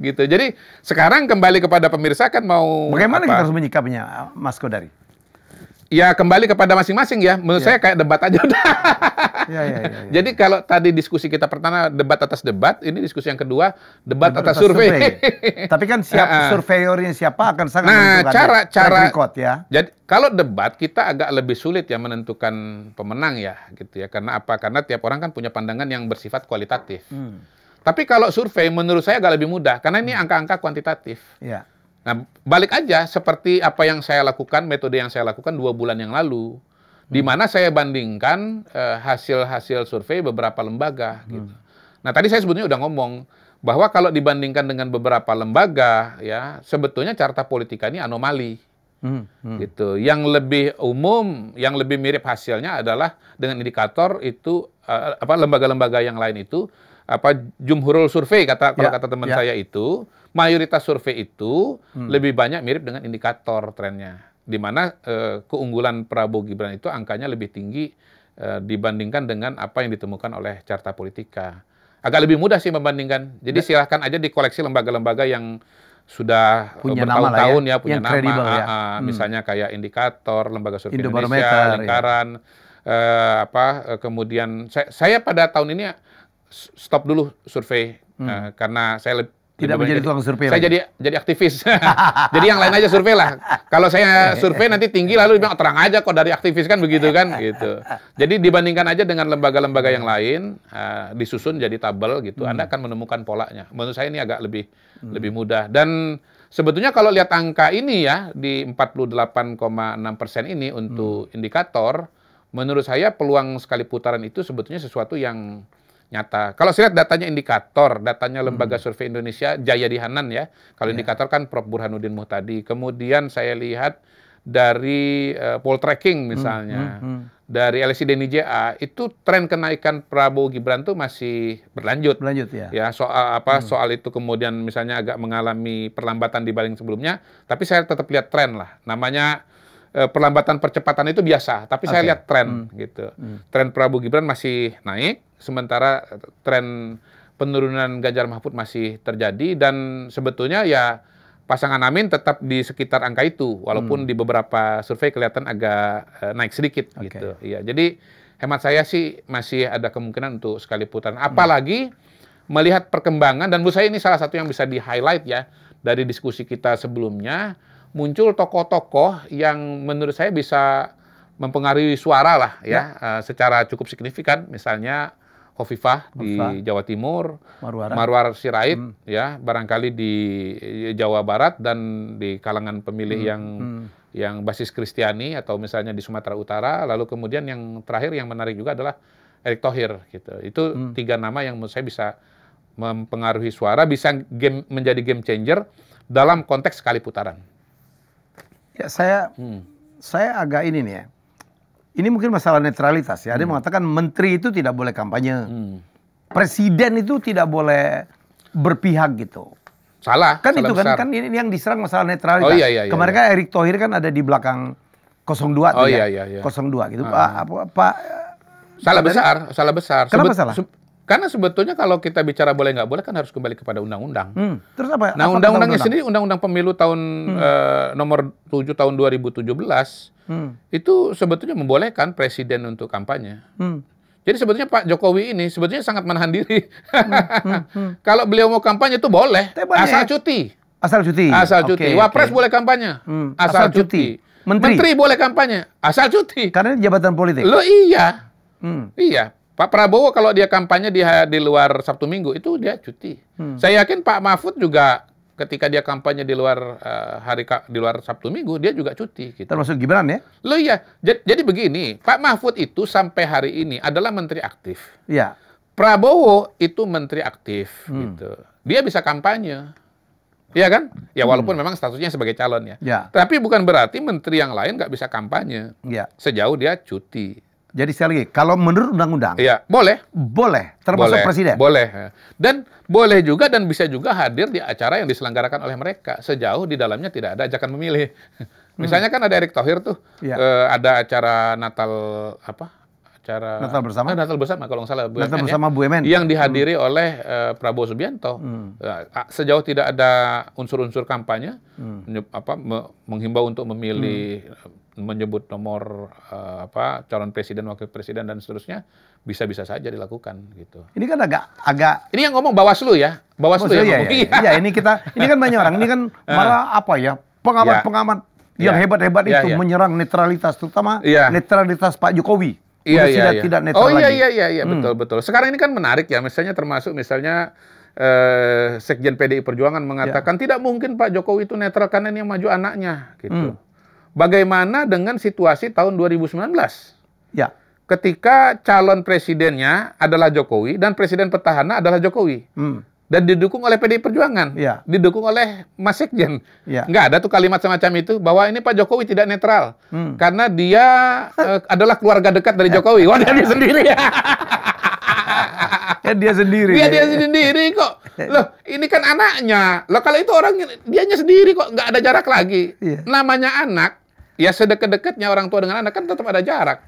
Gitu. Jadi sekarang kembali kepada pemirsa kan mau bagaimana apa? Kita harus menyikapinya Mas Qodari? Ya kembali kepada masing-masing ya, menurut yeah. saya kayak debat aja udah. yeah, yeah, yeah, yeah. Jadi kalau tadi diskusi kita pertama debat atas debat, ini diskusi yang kedua debat, debat atas, atas survei. survei. Tapi kan siap uh, surveyornya siapa akan sangat nah, menentukan cara, cara, record, ya. Jadi kalau debat kita agak lebih sulit ya menentukan pemenang ya, gitu ya. Karena apa? Karena tiap orang kan punya pandangan yang bersifat kualitatif. Hmm. Tapi kalau survei menurut saya agak lebih mudah, karena ini angka-angka kuantitatif. Yeah. Nah, balik aja seperti apa yang saya lakukan, metode yang saya lakukan dua bulan yang lalu, hmm. di mana saya bandingkan hasil-hasil uh, survei beberapa lembaga. Hmm. Gitu. Nah, tadi saya sebetulnya udah ngomong bahwa kalau dibandingkan dengan beberapa lembaga, ya sebetulnya Carta Politika ini anomali. Hmm. Hmm. Gitu. Yang lebih umum, yang lebih mirip hasilnya adalah dengan indikator itu uh, apa lembaga-lembaga yang lain itu apa jumhurul survei kata kalau ya, kata teman ya. saya itu mayoritas survei itu hmm. lebih banyak mirip dengan indikator trennya, di mana eh, keunggulan Prabowo Gibran itu angkanya lebih tinggi eh, dibandingkan dengan apa yang ditemukan oleh Carta Politika. Agak lebih mudah sih membandingkan. Jadi ya. silahkan aja di koleksi lembaga-lembaga yang sudah bertahun-tahun ya. ya punya yang nama, kredibel, ya. A -a, hmm. misalnya kayak Indikator, Lembaga Survei Indonesia, Lingkaran, ya. eh, apa eh, kemudian saya, saya pada tahun ini stop dulu survei hmm. eh, karena saya lebih tidak menjadi tukang survei. Saya lagi. jadi jadi aktivis. Jadi yang lain aja survei lah. Kalau saya survei nanti tinggi lalu bilang terang aja kok dari aktivis kan begitu kan gitu. Jadi dibandingkan aja dengan lembaga-lembaga yang lain uh, disusun jadi tabel gitu. Hmm. Anda akan menemukan polanya. Menurut saya ini agak lebih hmm. lebih mudah. Dan sebetulnya kalau lihat angka ini ya di empat puluh delapan koma enam persen ini untuk hmm. indikator, menurut saya peluang sekali putaran itu sebetulnya sesuatu yang nyata. Kalau saya lihat datanya indikator, datanya Lembaga hmm. Survei Indonesia, Jaya Dihanan ya. Kalau yeah. indikator kan Prof Burhanuddin Muhtadi. Kemudian saya lihat dari uh, poll tracking misalnya, hmm. Hmm. dari L S I D N I J A, itu tren kenaikan Prabowo Gibran tuh masih berlanjut. Berlanjut ya. Ya soal apa hmm. soal itu kemudian misalnya agak mengalami perlambatan dibanding sebelumnya, tapi saya tetap lihat tren lah. Namanya uh, perlambatan percepatan itu biasa, tapi okay. saya lihat tren hmm. gitu. Hmm. Tren Prabowo Gibran masih naik. Sementara tren penurunan Ganjar Mahfud masih terjadi dan sebetulnya ya pasangan Amin tetap di sekitar angka itu walaupun hmm. di beberapa survei kelihatan agak uh, naik sedikit okay. gitu. Iya, jadi hemat saya sih masih ada kemungkinan untuk sekali putaran. Apalagi hmm. melihat perkembangan dan menurut saya ini salah satu yang bisa di-highlight ya dari diskusi kita sebelumnya, muncul tokoh-tokoh yang menurut saya bisa mempengaruhi suara lah ya, ya. Uh, secara cukup signifikan misalnya Khofifah di Jawa Timur, Maruar, Maruar Sirait, hmm. ya barangkali di Jawa Barat dan di kalangan pemilih hmm. yang hmm. yang basis Kristiani atau misalnya di Sumatera Utara. Lalu kemudian yang terakhir yang menarik juga adalah Erick Thohir gitu. Itu hmm. tiga nama yang menurut saya bisa mempengaruhi suara, bisa game, menjadi game changer dalam konteks sekali putaran. Ya saya hmm. saya agak ini nih ya. Ini mungkin masalah netralitas ya. Ada yang hmm. mengatakan menteri itu tidak boleh kampanye. Hmm. Presiden itu tidak boleh berpihak gitu. Salah. Kan salah itu kan, kan ini yang diserang masalah netralitas. Oh, iya, iya, Kemarin iya. kan Erick Thohir kan ada di belakang nol dua. Oh iya, iya, iya. nol dua gitu. Pak, apa, Pak. Salah apa besar, dari? salah besar. Kenapa Sebet, salah? Se karena sebetulnya kalau kita bicara boleh nggak boleh kan harus kembali kepada undang-undang. Hmm. Terus apa? Nah undang-undangnya sendiri, undang-undang pemilu tahun hmm. eh, nomor tujuh tahun dua ribu tujuh belas, Hmm. itu sebetulnya membolehkan presiden untuk kampanye. Hmm. Jadi sebetulnya Pak Jokowi ini sebetulnya sangat menahan diri. Hmm. Hmm. Hmm. Kalau beliau mau kampanye itu boleh, asal cuti. Asal cuti. Asal cuti. Okay, Wapres okay. boleh kampanye, hmm. asal, asal cuti. cuti. Menteri. Menteri boleh kampanye, asal cuti. Karena jabatan politik. Loh iya, hmm. iya. Pak Prabowo kalau dia kampanye di, di luar Sabtu Minggu itu dia cuti. Hmm. Saya yakin Pak Mahfud juga. Ketika dia kampanye di luar uh, hari di luar Sabtu Minggu dia juga cuti gitu. Termasuk Gibran ya? Loh iya. Jadi, jadi begini, Pak Mahfud itu sampai hari ini adalah menteri aktif. Iya. Prabowo itu menteri aktif hmm. gitu. Dia bisa kampanye. Iya kan? Ya walaupun hmm. memang statusnya sebagai calon ya. ya. Tapi bukan berarti menteri yang lain nggak bisa kampanye. Iya. Sejauh dia cuti. Jadi sekali lagi, kalau menurut undang-undang, ya, boleh, boleh, termasuk boleh, presiden, boleh, dan boleh juga dan bisa juga hadir di acara yang diselenggarakan oleh mereka sejauh di dalamnya tidak ada ajakan memilih. Misalnya kan ada Erick Thohir tuh, ya. eh, ada acara Natal apa? Acara Natal bersama, eh, Natal bersama kalau nggak salah, B U M N, Natal bersama ya, B U M N yang dihadiri hmm. oleh eh, Prabowo Subianto. Hmm. Sejauh tidak ada unsur-unsur kampanye, hmm. apa me menghimbau untuk memilih. Hmm. menyebut nomor uh, apa calon presiden, wakil presiden dan seterusnya bisa-bisa saja dilakukan gitu. Ini kan agak agak ini yang ngomong Bawaslu ya, Bawaslu ya. Iya, iya, iya. iya ini kita ini kan banyak orang ini kan malah apa ya pengamat-pengamat ya. yang hebat-hebat ya, itu ya. menyerang netralitas terutama ya. netralitas Pak Jokowi. Iya iya tidak, iya. tidak netral oh, lagi. Oh iya iya iya hmm. betul betul. Sekarang ini kan menarik ya misalnya termasuk misalnya eh, Sekjen P D I Perjuangan mengatakan ya. tidak mungkin Pak Jokowi itu netral karena yang maju anaknya gitu. Hmm. Bagaimana dengan situasi tahun dua ribu sembilan belas? Ya. Ketika calon presidennya adalah Jokowi dan presiden petahana adalah Jokowi. Hmm. Dan didukung oleh P D I Perjuangan. Ya. Didukung oleh Mas Sekjen. Ya. Nggak ada tuh kalimat semacam itu bahwa ini Pak Jokowi tidak netral. Hmm. Karena dia uh, adalah keluarga dekat dari Jokowi. Wah, dia sendiri ya. Kan dia sendiri. Dia dia sendiri kok. Loh, ini kan anaknya. Loh, kalau itu orang dianya sendiri kok, nggak ada jarak lagi. Iya. Namanya anak, ya sedekat-dekatnya orang tua dengan anak kan tetap ada jarak.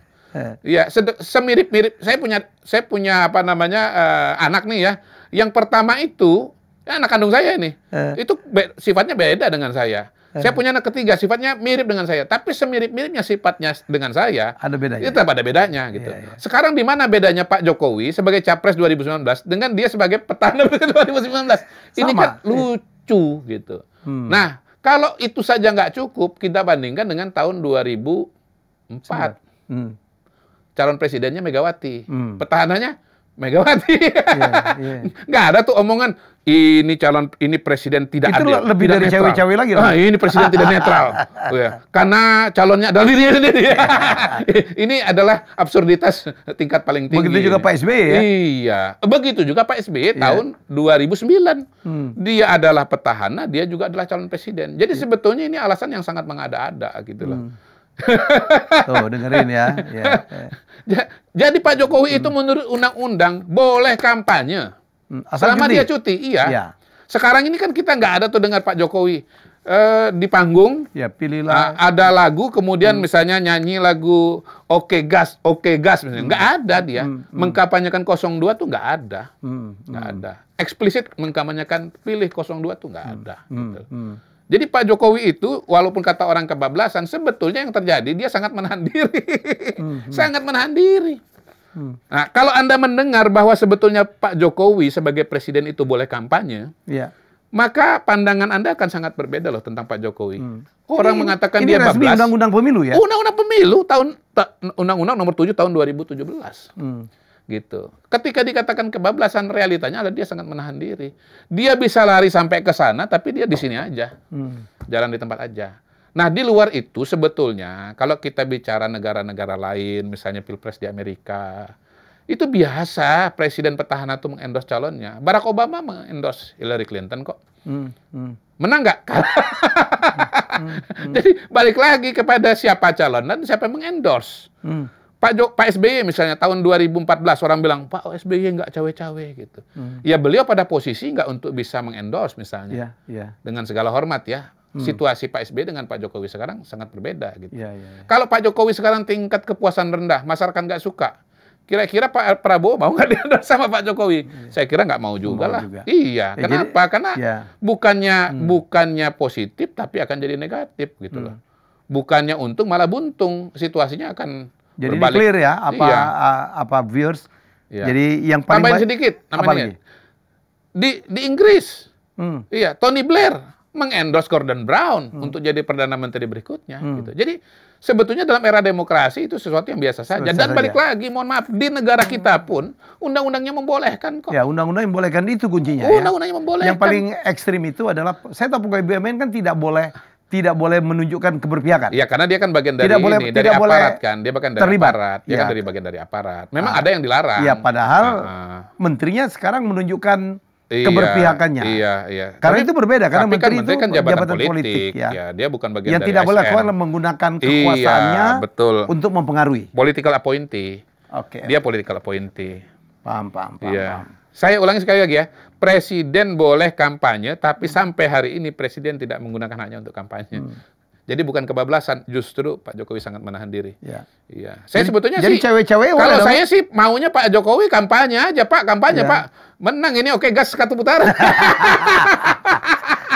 Iya, semirip-mirip. Saya punya saya punya apa namanya uh, anak nih ya. Yang pertama itu ya anak kandung saya nih. Uh. Itu be sifatnya beda dengan saya. Saya punya anak ketiga, sifatnya mirip dengan saya. Tapi semirip-miripnya sifatnya dengan saya, ada bedanya. Itu ada bedanya, gitu. Yeah, yeah. Sekarang di mana bedanya Pak Jokowi sebagai Capres dua ribu sembilan belas dengan dia sebagai petahana dua ribu sembilan belas? Sama. Ini kan lucu, gitu. Hmm. Nah, kalau itu saja nggak cukup, kita bandingkan dengan tahun dua ribu empat. Hmm. Calon presidennya Megawati. Hmm. Petahananya Megawati. Yeah, yeah. Nggak ada tuh omongan, ini calon, ini presiden tidak itu adil. Itu lebih dari cawe-cawe lagi. Ah, ini presiden tidak netral. Ya. Karena calonnya adalah dirinya sendiri. Ini adalah absurditas tingkat paling tinggi. Begitu juga Pak S B Y ya? Iya. Begitu juga Pak S B Y yeah. tahun dua ribu sembilan. Hmm. Dia adalah petahana, dia juga adalah calon presiden. Jadi yeah. sebetulnya ini alasan yang sangat mengada-ada gitu loh. Hmm. Tuh, dengerin ya. Yeah. Jadi Pak Jokowi hmm. itu menurut undang-undang boleh kampanye. Asal selama cuti. Dia cuti, iya. Ya. Sekarang ini kan kita nggak ada tuh dengar Pak Jokowi e, di panggung. Ya, pilihlah. A, ada lagu, kemudian hmm. misalnya nyanyi lagu Oke Gas, Oke Gas. Misalnya. Nggak ada dia. Hmm. Mengkampanyekan nol dua tuh nggak ada. Hmm. Nggak hmm. ada. Eksplisit mengkampanyekan pilih nol dua tuh nggak hmm. ada. Gitu. Hmm. Jadi Pak Jokowi itu, walaupun kata orang kebablasan, sebetulnya yang terjadi dia sangat menahan diri. Hmm. Sangat menahan diri. Hmm. Nah, kalau Anda mendengar bahwa sebetulnya Pak Jokowi sebagai presiden itu boleh kampanye, ya. Maka pandangan Anda akan sangat berbeda loh tentang Pak Jokowi. Hmm. Orang ini, mengatakan ini dia bablas. Ini undang-undang pemilu ya? Undang-undang pemilu, tahun undang-undang nomor tujuh tahun dua ribu tujuh belas. Hmm. Gitu. Ketika dikatakan kebablasan, realitanya adalah dia sangat menahan diri. Dia bisa lari sampai ke sana, tapi dia di sini aja. Hmm. Jalan di tempat aja. Nah, di luar itu sebetulnya kalau kita bicara negara-negara lain, misalnya Pilpres di Amerika, itu biasa presiden petahana itu mengendorse calonnya. Barack Obama mengendorse Hillary Clinton kok. Hmm, hmm. Menang nggak? Hmm, hmm, hmm. Jadi balik lagi kepada siapa calon dan siapa yang mengendorse. Hmm. Pak Jo, Pak S B Y misalnya tahun dua ribu empat belas orang bilang Pak S B Y nggak cawe-cawe gitu. Hmm. Ya beliau pada posisi nggak untuk bisa mengendorse misalnya. Yeah, yeah. Dengan segala hormat ya. Hmm. Situasi Pak S B Y dengan Pak Jokowi sekarang sangat berbeda gitu. Ya, ya, ya. Kalau Pak Jokowi sekarang tingkat kepuasan rendah, masyarakat nggak suka. Kira-kira Pak Prabowo mau nggak diendorse sama Pak Jokowi? Ya. Saya kira nggak mau juga mau lah. Juga. Iya. Ya, kenapa? Jadi, karena ya. bukannya hmm. bukannya positif, tapi akan jadi negatif gitu hmm. loh. Bukannya untung malah buntung. Situasinya akan jadi berbalik. Jadi clear ya apa iya. uh, apa viewers. Iya. Jadi yang paling tambahin sedikit. Namanya di di Inggris. Hmm. Iya. Tony Blair mengendorse Gordon Brown hmm. untuk jadi Perdana Menteri berikutnya. Hmm. Gitu. Jadi sebetulnya dalam era demokrasi itu sesuatu yang biasa saja. Biasa Dan balik saja. lagi, mohon maaf, di negara kita pun undang-undangnya membolehkan kok. Ya, undang-undang membolehkan itu kuncinya. Undang-undangnya ya. membolehkan. Yang paling ekstrim itu adalah, saya tahu pegawai B U M N kan tidak boleh tidak boleh menunjukkan keberpihakan. Iya, karena dia kan bagian dari tidak ini, boleh, dari tidak aparat boleh kan. Dia bagian dari terlibat. aparat. Dia ya. kan dari bagian dari aparat. Memang ah. ada yang dilarang. Iya, padahal ah. menterinya sekarang menunjukkan keberpihakannya. Iya, iya. Karena tapi, itu berbeda karena menteri, menteri itu kan jabatan, jabatan politik, politik ya. ya. Dia bukan bagian yang dari tidak boleh keluar menggunakan kekuasaannya iya, betul. untuk mempengaruhi. Political appointee. Oke. Okay. Dia political appointee. Paham, paham, paham, iya. paham. Saya ulangi sekali lagi ya. Presiden boleh kampanye tapi hmm. sampai hari ini presiden tidak menggunakan haknya untuk kampanye. Hmm. Jadi bukan kebablasan, justru Pak Jokowi sangat menahan diri. Iya. Ya. Saya jadi, sebetulnya jadi sih, cewek-cewek kalau saya dong. sih maunya Pak Jokowi kampanye aja, Pak, kampanye, ya. Pak. Menang ini Oke Gas satu putaran.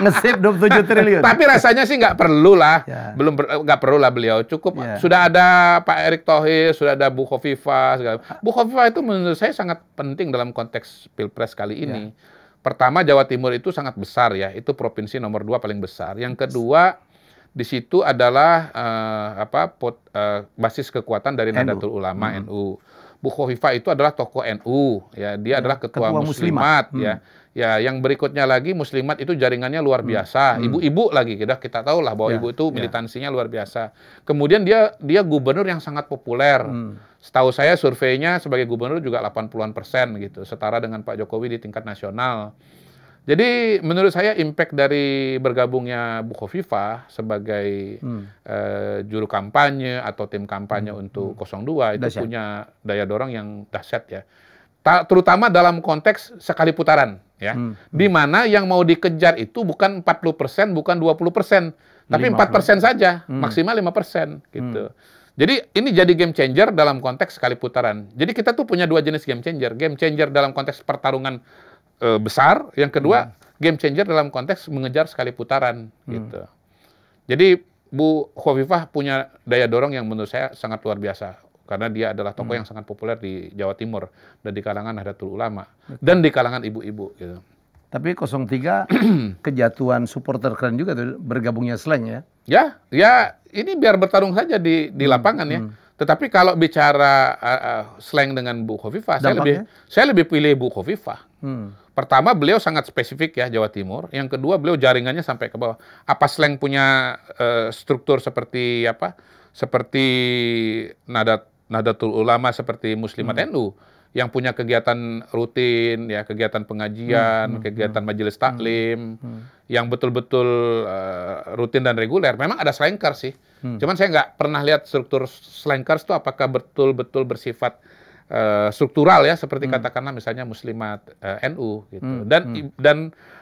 Ngesip dua puluh tujuh triliun. Tapi rasanya sih nggak perlu lah. Ya. Belum nggak perlu lah beliau, cukup. Ya. Sudah ada Pak Erick Thohir, sudah ada Bu Khofifah. Segala. Bu Khofifah itu menurut saya sangat penting dalam konteks Pilpres kali ini. Ya. Pertama, Jawa Timur itu sangat besar ya, itu provinsi nomor dua paling besar. Yang kedua, di situ adalah uh, apa pot, uh, basis kekuatan dari Nahdlatul Ulama hmm. N U. Bu Khofifah itu adalah tokoh N U ya, dia ya, adalah ketua, ketua muslimat, muslimat hmm. ya. Ya, yang berikutnya lagi muslimat itu jaringannya luar biasa. Ibu-ibu hmm. lagi kita kita tahu lah bahwa ya, ibu itu militansinya ya. luar biasa. Kemudian dia dia gubernur yang sangat populer. Hmm. Setahu saya surveinya sebagai gubernur juga delapan puluhan persen gitu, setara dengan Pak Jokowi di tingkat nasional. Jadi menurut saya impact dari bergabungnya Bu Khofifah sebagai hmm. eh, juru kampanye atau tim kampanye hmm. untuk nol dua itu dahsyat. punya daya dorong yang dahsyat ya. terutama dalam konteks sekali putaran, ya. Hmm. Di mana yang mau dikejar itu bukan empat puluh persen, bukan dua puluh persen, tapi empat persen saja, hmm. maksimal lima persen gitu. Hmm. Jadi ini jadi game changer dalam konteks sekali putaran. Jadi kita tuh punya dua jenis game changer. Game changer dalam konteks pertarungan e, besar, yang kedua hmm. game changer dalam konteks mengejar sekali putaran hmm. gitu. Jadi Bu Khofifah punya daya dorong yang menurut saya sangat luar biasa. Karena dia adalah tokoh hmm. yang sangat populer di Jawa Timur dan di kalangan Nahdlatul Ulama dan di kalangan ibu-ibu gitu. Tapi nol tiga kejatuhan supporter keren juga tuh bergabungnya Slank ya. Ya, ya ini biar bertarung saja di di lapangan hmm. ya. Tetapi kalau bicara uh, uh, Slank dengan Bu Khofifah, saya lebih saya lebih pilih Bu Khofifah. Hmm. Pertama, beliau sangat spesifik ya Jawa Timur. Yang kedua, beliau jaringannya sampai ke bawah. Apa Slank punya uh, struktur seperti apa? Seperti Nadat Nahdlatul Ulama, seperti Muslimat hmm. N U yang punya kegiatan rutin, ya kegiatan pengajian, hmm. Hmm. kegiatan majelis taklim, hmm. Hmm. yang betul-betul uh, rutin dan reguler. Memang ada slankers sih, hmm. cuman saya nggak pernah lihat struktur slankers itu apakah betul-betul bersifat uh, struktural ya, seperti hmm. katakanlah misalnya Muslimat uh, N U gitu. Hmm. Dan hmm. dan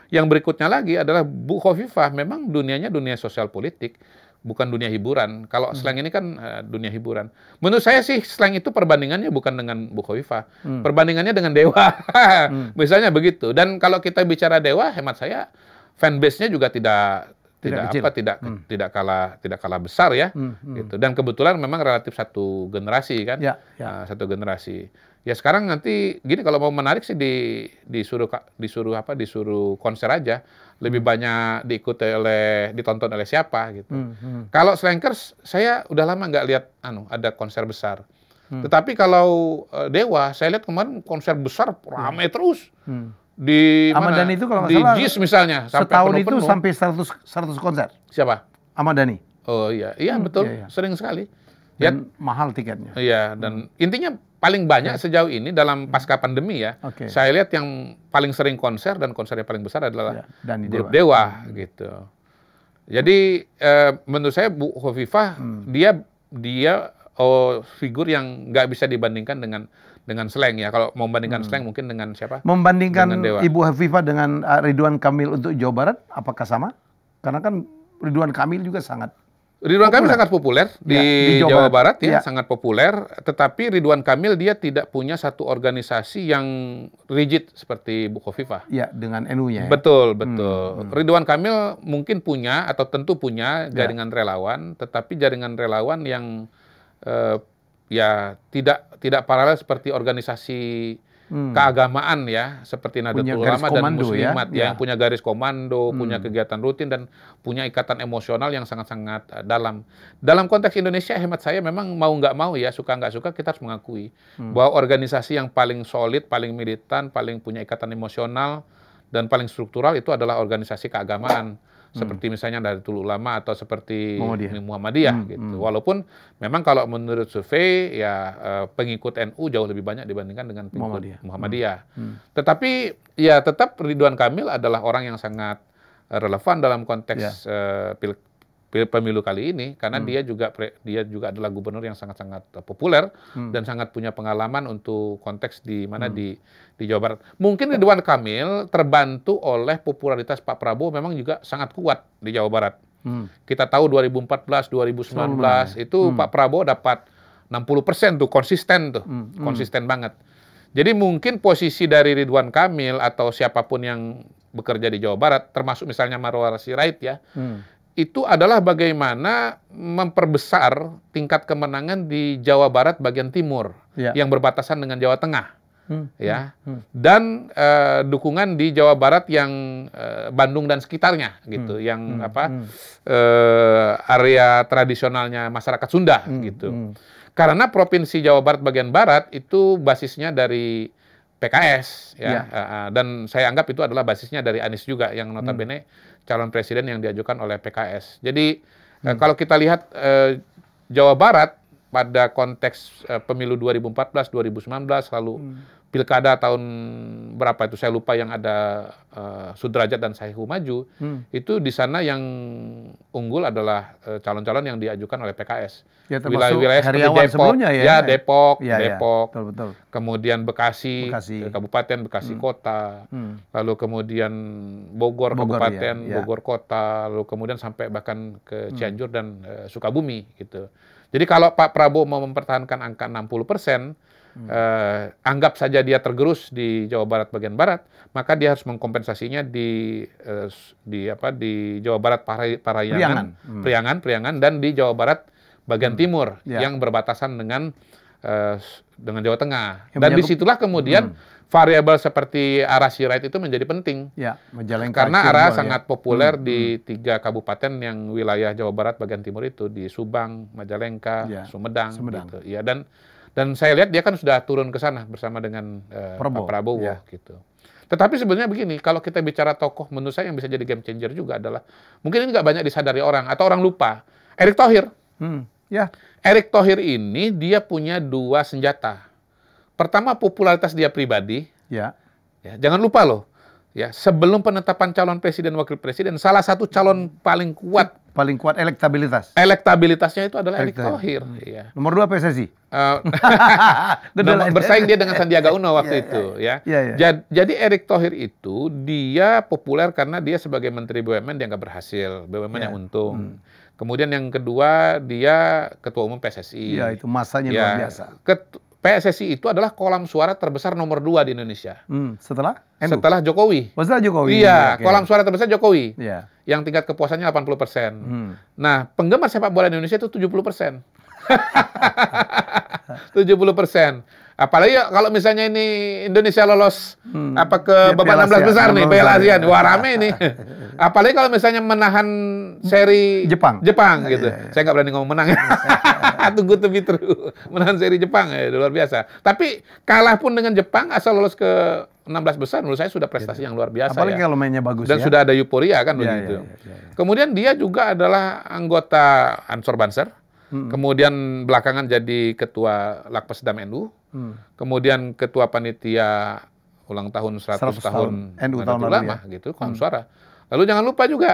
yang berikutnya lagi adalah Bu Khofifah memang dunianya dunia sosial politik. Bukan dunia hiburan. Kalau hmm. Slank ini kan uh, dunia hiburan. Menurut saya sih Slank itu perbandingannya bukan dengan Bu Khofifah. Hmm. Perbandingannya dengan Dewa. hmm. Misalnya begitu. Dan kalau kita bicara Dewa, hemat saya fanbase-nya juga tidak tidak, tidak apa tidak hmm. tidak kalah tidak kalah besar ya. Hmm. Hmm. Gitu. Dan kebetulan memang relatif satu generasi kan. Ya, ya. Nah, satu generasi. Ya sekarang nanti gini, kalau mau menarik sih di disuruh disuruh apa disuruh konser aja, lebih banyak diikuti oleh ditonton oleh siapa gitu. Hmm, hmm. Kalau slankers saya udah lama nggak lihat anu ada konser besar. Hmm. Tetapi kalau uh, Dewa saya lihat kemarin konser besar ramai hmm. terus. Hmm. Di Ahmad Dhani itu kalau nggak salah di Jis misalnya sampai setahun penuh, itu penuh. Sampai seratus konser. Siapa? Ahmad Dhani. Oh iya, iya hmm, betul, iya, iya. Sering sekali. Dan ya, mahal tiketnya. Iya, dan hmm. intinya paling banyak sejauh ini dalam pasca pandemi ya, okay. saya lihat yang paling sering konser dan konser yang paling besar adalah ya, Dhani grup Dewa, Dewa gitu. Jadi eh, menurut saya Bu Khofifah hmm. dia dia oh, figur yang nggak bisa dibandingkan dengan dengan Slank ya. Kalau mau membandingkan hmm. Slank mungkin dengan siapa? Membandingkan dengan Dewa. Ibu Khofifah dengan Ridwan Kamil untuk Jawa Barat, apakah sama? Karena kan Ridwan Kamil juga sangat Ridwan Kamil sangat populer di, ya, di Jawa, Jawa Barat, Barat ya, ya, sangat populer. Tetapi Ridwan Kamil dia tidak punya satu organisasi yang rigid seperti Bu Khofifah. Ya, dengan N U-nya. Ya? Betul, betul. Hmm, hmm. Ridwan Kamil mungkin punya atau tentu punya jaringan ya. relawan, tetapi jaringan relawan yang eh, ya tidak tidak paralel seperti organisasi hmm. keagamaan ya, seperti Nahdlatul Ulama dan Muslimat ya? Ya, yang punya garis komando, hmm. punya kegiatan rutin dan punya ikatan emosional yang sangat-sangat dalam. Dalam konteks Indonesia, hemat saya memang mau nggak mau ya, suka nggak suka kita harus mengakui hmm. bahwa organisasi yang paling solid, paling militan, paling punya ikatan emosional dan paling struktural itu adalah organisasi keagamaan. Seperti hmm. misalnya Nahdlatul Ulama atau seperti Muhammadiyah, Muhammadiyah hmm, gitu. Hmm. Walaupun memang kalau menurut survei ya pengikut N U jauh lebih banyak dibandingkan dengan pengikut Muhammadiyah. Muhammadiyah. Hmm. Tetapi ya tetap Ridwan Kamil adalah orang yang sangat relevan dalam konteks yeah. uh, pil pil pemilu kali ini karena hmm. dia juga pre dia juga adalah gubernur yang sangat-sangat populer hmm. dan sangat punya pengalaman untuk konteks di mana hmm. di di Jawa Barat. Mungkin Ridwan Kamil terbantu oleh popularitas Pak Prabowo memang juga sangat kuat di Jawa Barat. Hmm. Kita tahu dua ribu empat belas, dua ribu sembilan belas hmm. itu hmm. Pak Prabowo dapat enam puluh persen tuh, konsisten tuh. Hmm. Konsisten hmm. banget. Jadi mungkin posisi dari Ridwan Kamil atau siapapun yang bekerja di Jawa Barat termasuk misalnya Maruar Sirait ya. Hmm. Itu adalah bagaimana memperbesar tingkat kemenangan di Jawa Barat bagian timur ya. Yang berbatasan dengan Jawa Tengah, hmm, ya, hmm, hmm. dan uh, dukungan di Jawa Barat yang uh, Bandung dan sekitarnya, gitu, hmm, yang hmm, apa hmm. Uh, area tradisionalnya masyarakat Sunda, hmm, gitu. Hmm. Karena provinsi Jawa Barat bagian barat itu basisnya dari P K S, ya, ya. Uh, dan saya anggap itu adalah basisnya dari Anies juga yang notabene hmm. calon presiden yang diajukan oleh P K S. Jadi hmm. eh, kalau kita lihat eh, Jawa Barat pada konteks uh, pemilu dua ribu empat belas, dua ribu sembilan belas, lalu hmm. pilkada tahun berapa itu, saya lupa, yang ada uh, Sudrajat dan Saihu maju, hmm. itu di sana yang unggul adalah calon-calon uh, yang diajukan oleh P K S. Wilayah-wilayah ya, seperti Depok, ya, ya, Depok, ya, Depok, ya, betul, betul. Kemudian Bekasi, Bekasi, Kabupaten, Bekasi hmm. Kota, hmm. lalu kemudian Bogor, Bogor Kabupaten, ya, ya. Bogor Kota, lalu kemudian sampai bahkan ke Cianjur hmm. dan uh, Sukabumi gitu. Jadi kalau Pak Prabowo mau mempertahankan angka enam puluh persen, Hmm. Uh, anggap saja dia tergerus di Jawa Barat bagian barat, maka dia harus mengkompensasinya di uh, di apa di Jawa Barat Parayangan, hmm. Priangan, Priangan, dan di Jawa Barat bagian hmm. timur ya. Yang berbatasan dengan uh, dengan Jawa Tengah. Yang dan disitulah kemudian hmm. variabel seperti arah Sirait itu menjadi penting. Ya, karena arah sangat ya. populer hmm. di tiga kabupaten yang wilayah Jawa Barat bagian timur itu, di Subang, Majalengka, ya. Sumedang, Sumedang. Gitu. Ya, dan Dan saya lihat dia kan sudah turun ke sana bersama dengan uh, Prabowo. Pak Prabowo ya. gitu. Tetapi sebenarnya begini, kalau kita bicara tokoh, menurut saya yang bisa jadi game changer juga adalah, mungkin ini nggak banyak disadari orang, atau orang lupa, Erick Thohir. Hmm. Ya. Erick Thohir ini dia punya dua senjata. Pertama, popularitas dia pribadi. Ya. Ya, jangan lupa loh, ya, sebelum penetapan calon presiden wakil presiden, salah satu calon paling kuat paling kuat elektabilitas. Elektabilitasnya itu adalah Erick Thohir. Hmm. Ya. Nomor dua P S S I. Uh, nomor, bersaing dia dengan Sandiaga Uno waktu yeah, itu. Yeah. Ya. Yeah, yeah. Jadi, jadi Erick Thohir itu, dia populer karena dia sebagai Menteri B U M N dia nggak berhasil. B U M N yeah. yang untung. Hmm. Kemudian yang kedua, dia Ketua Umum P S S I. Ya, itu masanya ya. luar biasa. Ket P S S I itu adalah kolam suara terbesar nomor dua di Indonesia. Hmm, setelah? N U. Setelah Jokowi. Oh, setelah Jokowi. Iya, okay. Kolam suara terbesar Jokowi. Iya. Yeah. Yang tingkat kepuasannya delapan puluh persen. Hmm. Nah, penggemar sepak bola Indonesia itu tujuh puluh persen. tujuh puluh persen. Apalagi kalau misalnya ini Indonesia lolos hmm. apa ke ya, babak enam belas besar nih, Piala ASEAN. Wah, rame nih. Apalagi kalau misalnya menahan seri Jepang, Jepang gitu. Ya, ya, ya. Saya nggak berani ngomong menang. Tunggu to be true. Menahan seri Jepang ya, luar biasa. Tapi kalah pun dengan Jepang, asal lolos ke enam belas besar, menurut saya sudah prestasi yang luar biasa. Apalagi ya. kalau mainnya bagus. Dan ya? Sudah ada euforia kan ya, begitu. Ya, ya, ya, ya. Kemudian dia juga adalah anggota Ansor Banser, hmm. kemudian belakangan jadi ketua Lakpesdam N U, hmm. kemudian ketua panitia ulang tahun seratus, seratus tahun, tahun N U tahun lama ya. gitu, kolam hmm. suara. Lalu jangan lupa juga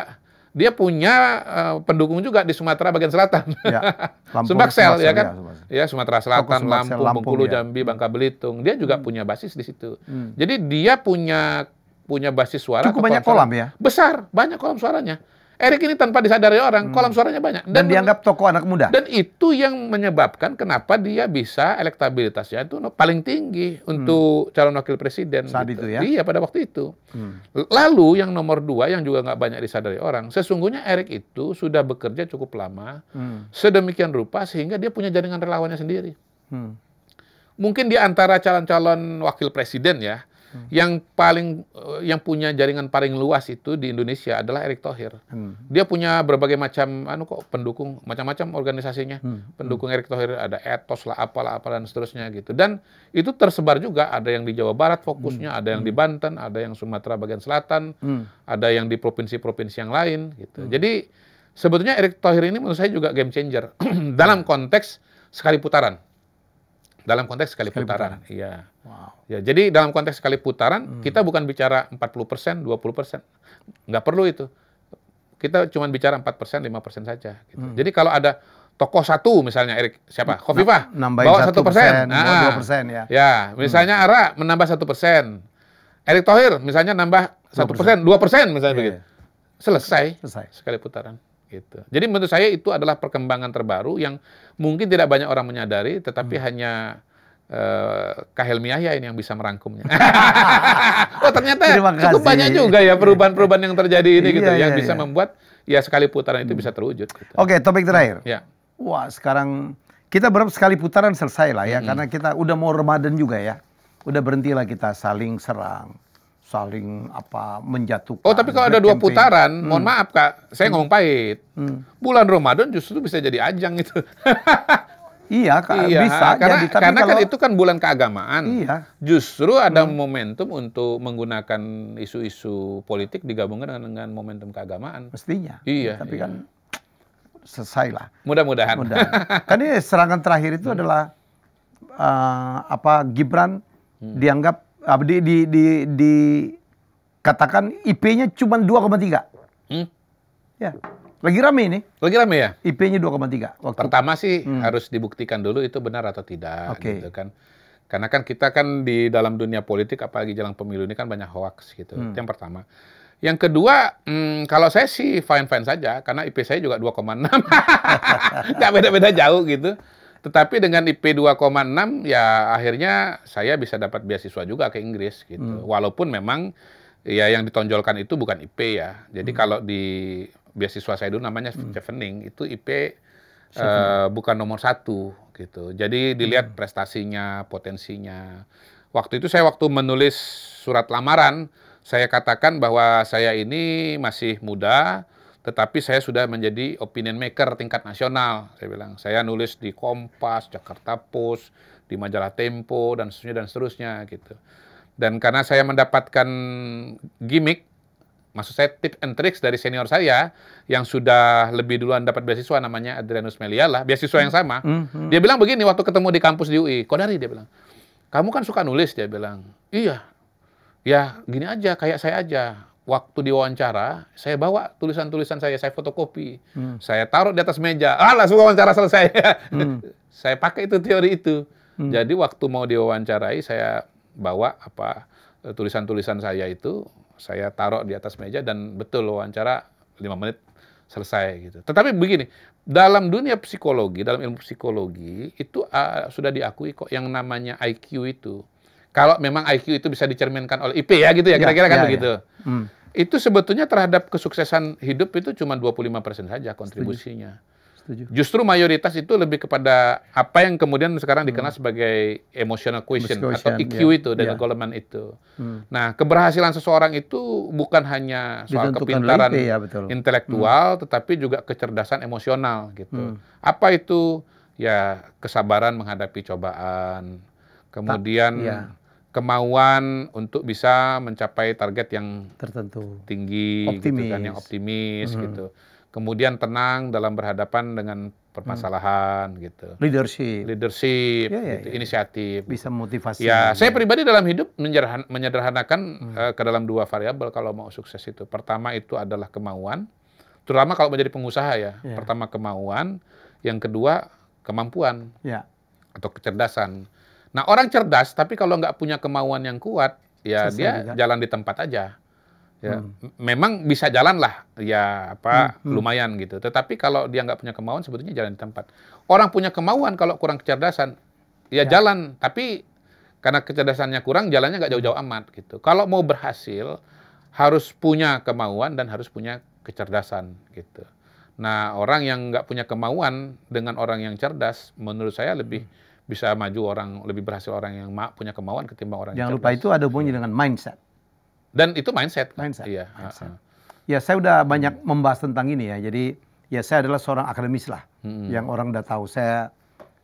dia punya uh, pendukung juga di Sumatera bagian selatan. Ya, Lampung, Sumaksel, Sumaksel ya kan? Ya, ya Sumatera Selatan, Lampung, Lampung, Lampung Bengkulu, ya. Jambi, Bangka Belitung. Dia juga hmm. punya basis di situ. Hmm. Jadi dia punya punya basis suara. Cukup banyak kolam, kolam ya? Besar, banyak kolam suaranya. Erick ini tanpa disadari orang, hmm. kolam suaranya banyak. Dan, dan dianggap tokoh anak muda. Dan itu yang menyebabkan kenapa dia bisa elektabilitasnya itu paling tinggi untuk hmm. calon wakil presiden. Saat gitu. itu ya? Iya, pada waktu itu. Hmm. Lalu yang nomor dua yang juga nggak banyak disadari orang, sesungguhnya Erick itu sudah bekerja cukup lama, hmm. sedemikian rupa sehingga dia punya jaringan relawannya sendiri. Hmm. Mungkin di antara calon-calon wakil presiden ya, Hmm. yang paling yang punya jaringan paling luas itu di Indonesia adalah Erick Thohir. Hmm. Dia punya berbagai macam anu kok pendukung, macam-macam organisasinya. Hmm. Pendukung Erick Thohir ada Etos lah, apalah apalah dan seterusnya gitu. Dan itu tersebar juga, ada yang di Jawa Barat fokusnya, hmm. ada yang hmm. di Banten, ada yang Sumatera bagian selatan, hmm. ada yang di provinsi-provinsi yang lain gitu. Hmm. Jadi sebetulnya Erick Thohir ini menurut saya juga game changer dalam konteks sekali putaran. Dalam konteks sekali, sekali putaran, putaran. Iya. Wow. Ya, jadi dalam konteks sekali putaran, hmm. kita bukan bicara empat puluh persen, dua puluh persen. Nggak perlu itu. Kita cuma bicara empat persen, lima persen saja. Gitu. Hmm. Jadi kalau ada tokoh satu, misalnya Erick, siapa? Khofifah, bawa satu persen. Nah, dua persen ya. Ya, misalnya hmm. Ara menambah satu persen. Erick Thohir misalnya nambah satu persen, dua persen misalnya yeah. begitu. Selesai, Selesai sekali putaran. Gitu. Jadi menurut saya itu adalah perkembangan terbaru yang mungkin tidak banyak orang menyadari, tetapi hmm. hanya uh, Kak Helmy Yahya ini yang bisa merangkumnya. Oh ternyata cukup banyak juga ya perubahan-perubahan yang terjadi ini iya, gitu, iya, yang iya. bisa membuat ya sekali putaran itu hmm. bisa terwujud. Gitu. Oke, okay, topik terakhir. Ya. Wah sekarang kita berharap sekali putaran selesai lah ya, hmm. karena kita udah mau Ramadan juga ya, udah berhentilah kita saling serang. Saling apa menjatuhkan. Oh tapi kalau ada dua campaign. putaran, hmm. mohon maaf Kak, saya hmm. ngomong pahit. Hmm. Bulan Ramadan justru bisa jadi ajang itu. Iya Kak, iya, bisa. Karena, jadi, karena kalau, kan itu kan bulan keagamaan. Iya. Justru ada hmm. momentum untuk menggunakan isu-isu politik digabungkan dengan, dengan momentum keagamaan. Mestinya. Iya. Tapi iya. kan selesailah. Mudah-mudahan. Mudah. Kan ini serangan terakhir itu hmm. adalah uh, apa Gibran hmm. dianggap uh, di, di, di, di katakan I P-nya cuma dua koma tiga. Hmm. Ya. Lagi rame ini. Lagi rame ya? I P-nya dua koma tiga. Waktu. Pertama sih hmm. harus dibuktikan dulu itu benar atau tidak. Okay. Gitu kan. Karena kan kita kan di dalam dunia politik, apalagi jelang pemilu ini kan banyak hoax gitu. Hmm. Itu yang pertama. Yang kedua, hmm, kalau saya sih fine-fine saja. Karena I P saya juga dua koma enam. Nggak beda-beda jauh gitu. Tetapi dengan I P dua koma enam, ya akhirnya saya bisa dapat beasiswa juga ke Inggris gitu. Hmm. Walaupun memang ya yang ditonjolkan itu bukan I P ya. Jadi hmm. kalau di beasiswa saya dulu namanya hmm. chevening, itu I P uh, bukan nomor satu gitu. Jadi dilihat hmm. prestasinya, potensinya. Waktu itu saya waktu menulis surat lamaran, saya katakan bahwa saya ini masih muda, tetapi saya sudah menjadi opinion maker tingkat nasional. Saya bilang, saya nulis di Kompas, Jakarta Post, di majalah Tempo, dan seterusnya, dan seterusnya gitu. Dan karena saya mendapatkan gimmick, maksud saya tips and tricks dari senior saya yang sudah lebih duluan dapat beasiswa, namanya Adrianus Meliala, beasiswa yang sama. Mm-hmm. Dia bilang begini waktu ketemu di kampus di U I, Qodari, dia bilang, kamu kan suka nulis, dia bilang, iya, ya gini aja, kayak saya aja. Waktu diwawancara, saya bawa tulisan-tulisan saya, saya fotokopi, mm. saya taruh di atas meja, ah langsung wawancara selesai. mm. Saya pakai itu teori itu. Mm. Jadi waktu mau diwawancarai, saya bawa apa tulisan-tulisan saya itu, saya taruh di atas meja dan betul wawancara lima menit selesai gitu. Tetapi begini, dalam dunia psikologi, dalam ilmu psikologi itu uh, sudah diakui kok yang namanya I Q itu. Kalau memang I Q itu bisa dicerminkan oleh I P ya gitu ya, kira-kira ya, kan ya, begitu. Ya. Hmm. Itu sebetulnya terhadap kesuksesan hidup itu cuma dua puluh lima persen saja kontribusinya. Setuju. Setuju. Justru mayoritas itu lebih kepada apa yang kemudian sekarang dikenal hmm. sebagai emotional quotient atau I Q ya, itu dan ya, Goleman itu. Hmm. Nah, keberhasilan seseorang itu bukan hanya soal ditentukan kepintaran I P, ya, intelektual, hmm. tetapi juga kecerdasan emosional gitu. Hmm. Apa itu? Ya, kesabaran menghadapi cobaan. Kemudian ya, kemauan untuk bisa mencapai target yang tertentu, tinggi, optimis. Gitu kan, yang optimis hmm. gitu. Kemudian tenang dalam berhadapan dengan permasalahan hmm. gitu. Leadership, leadership, ya, ya, gitu, ya, inisiatif. Bisa motivasi. Ya, saya pribadi dalam hidup menyederhanakan hmm. uh, ke dalam dua variabel kalau mau sukses itu. Pertama itu adalah kemauan, terutama kalau menjadi pengusaha ya. ya. Pertama kemauan, yang kedua kemampuan ya, atau kecerdasan. Nah, orang cerdas, tapi kalau nggak punya kemauan yang kuat, ya Sesuai dia juga. jalan di tempat aja. Ya, hmm. memang bisa jalan lah, ya apa, hmm. lumayan gitu. Tetapi kalau dia nggak punya kemauan, sebetulnya jalan di tempat. Orang punya kemauan kalau kurang kecerdasan, ya, ya. jalan. Tapi karena kecerdasannya kurang, jalannya nggak jauh-jauh amat gitu. Kalau mau berhasil, harus punya kemauan dan harus punya kecerdasan gitu. Nah, orang yang nggak punya kemauan dengan orang yang cerdas, menurut saya lebih... Hmm. bisa maju orang, lebih berhasil orang yang punya kemauan ketimbang orang yang cerdas. Jangan lupa itu ada hubungannya dengan mindset. Dan itu mindset. Mindset. Iya. Mindset. Ya, saya udah banyak hmm. membahas tentang ini ya. Jadi, ya saya adalah seorang akademis lah. Hmm. Yang orang udah tahu. Saya,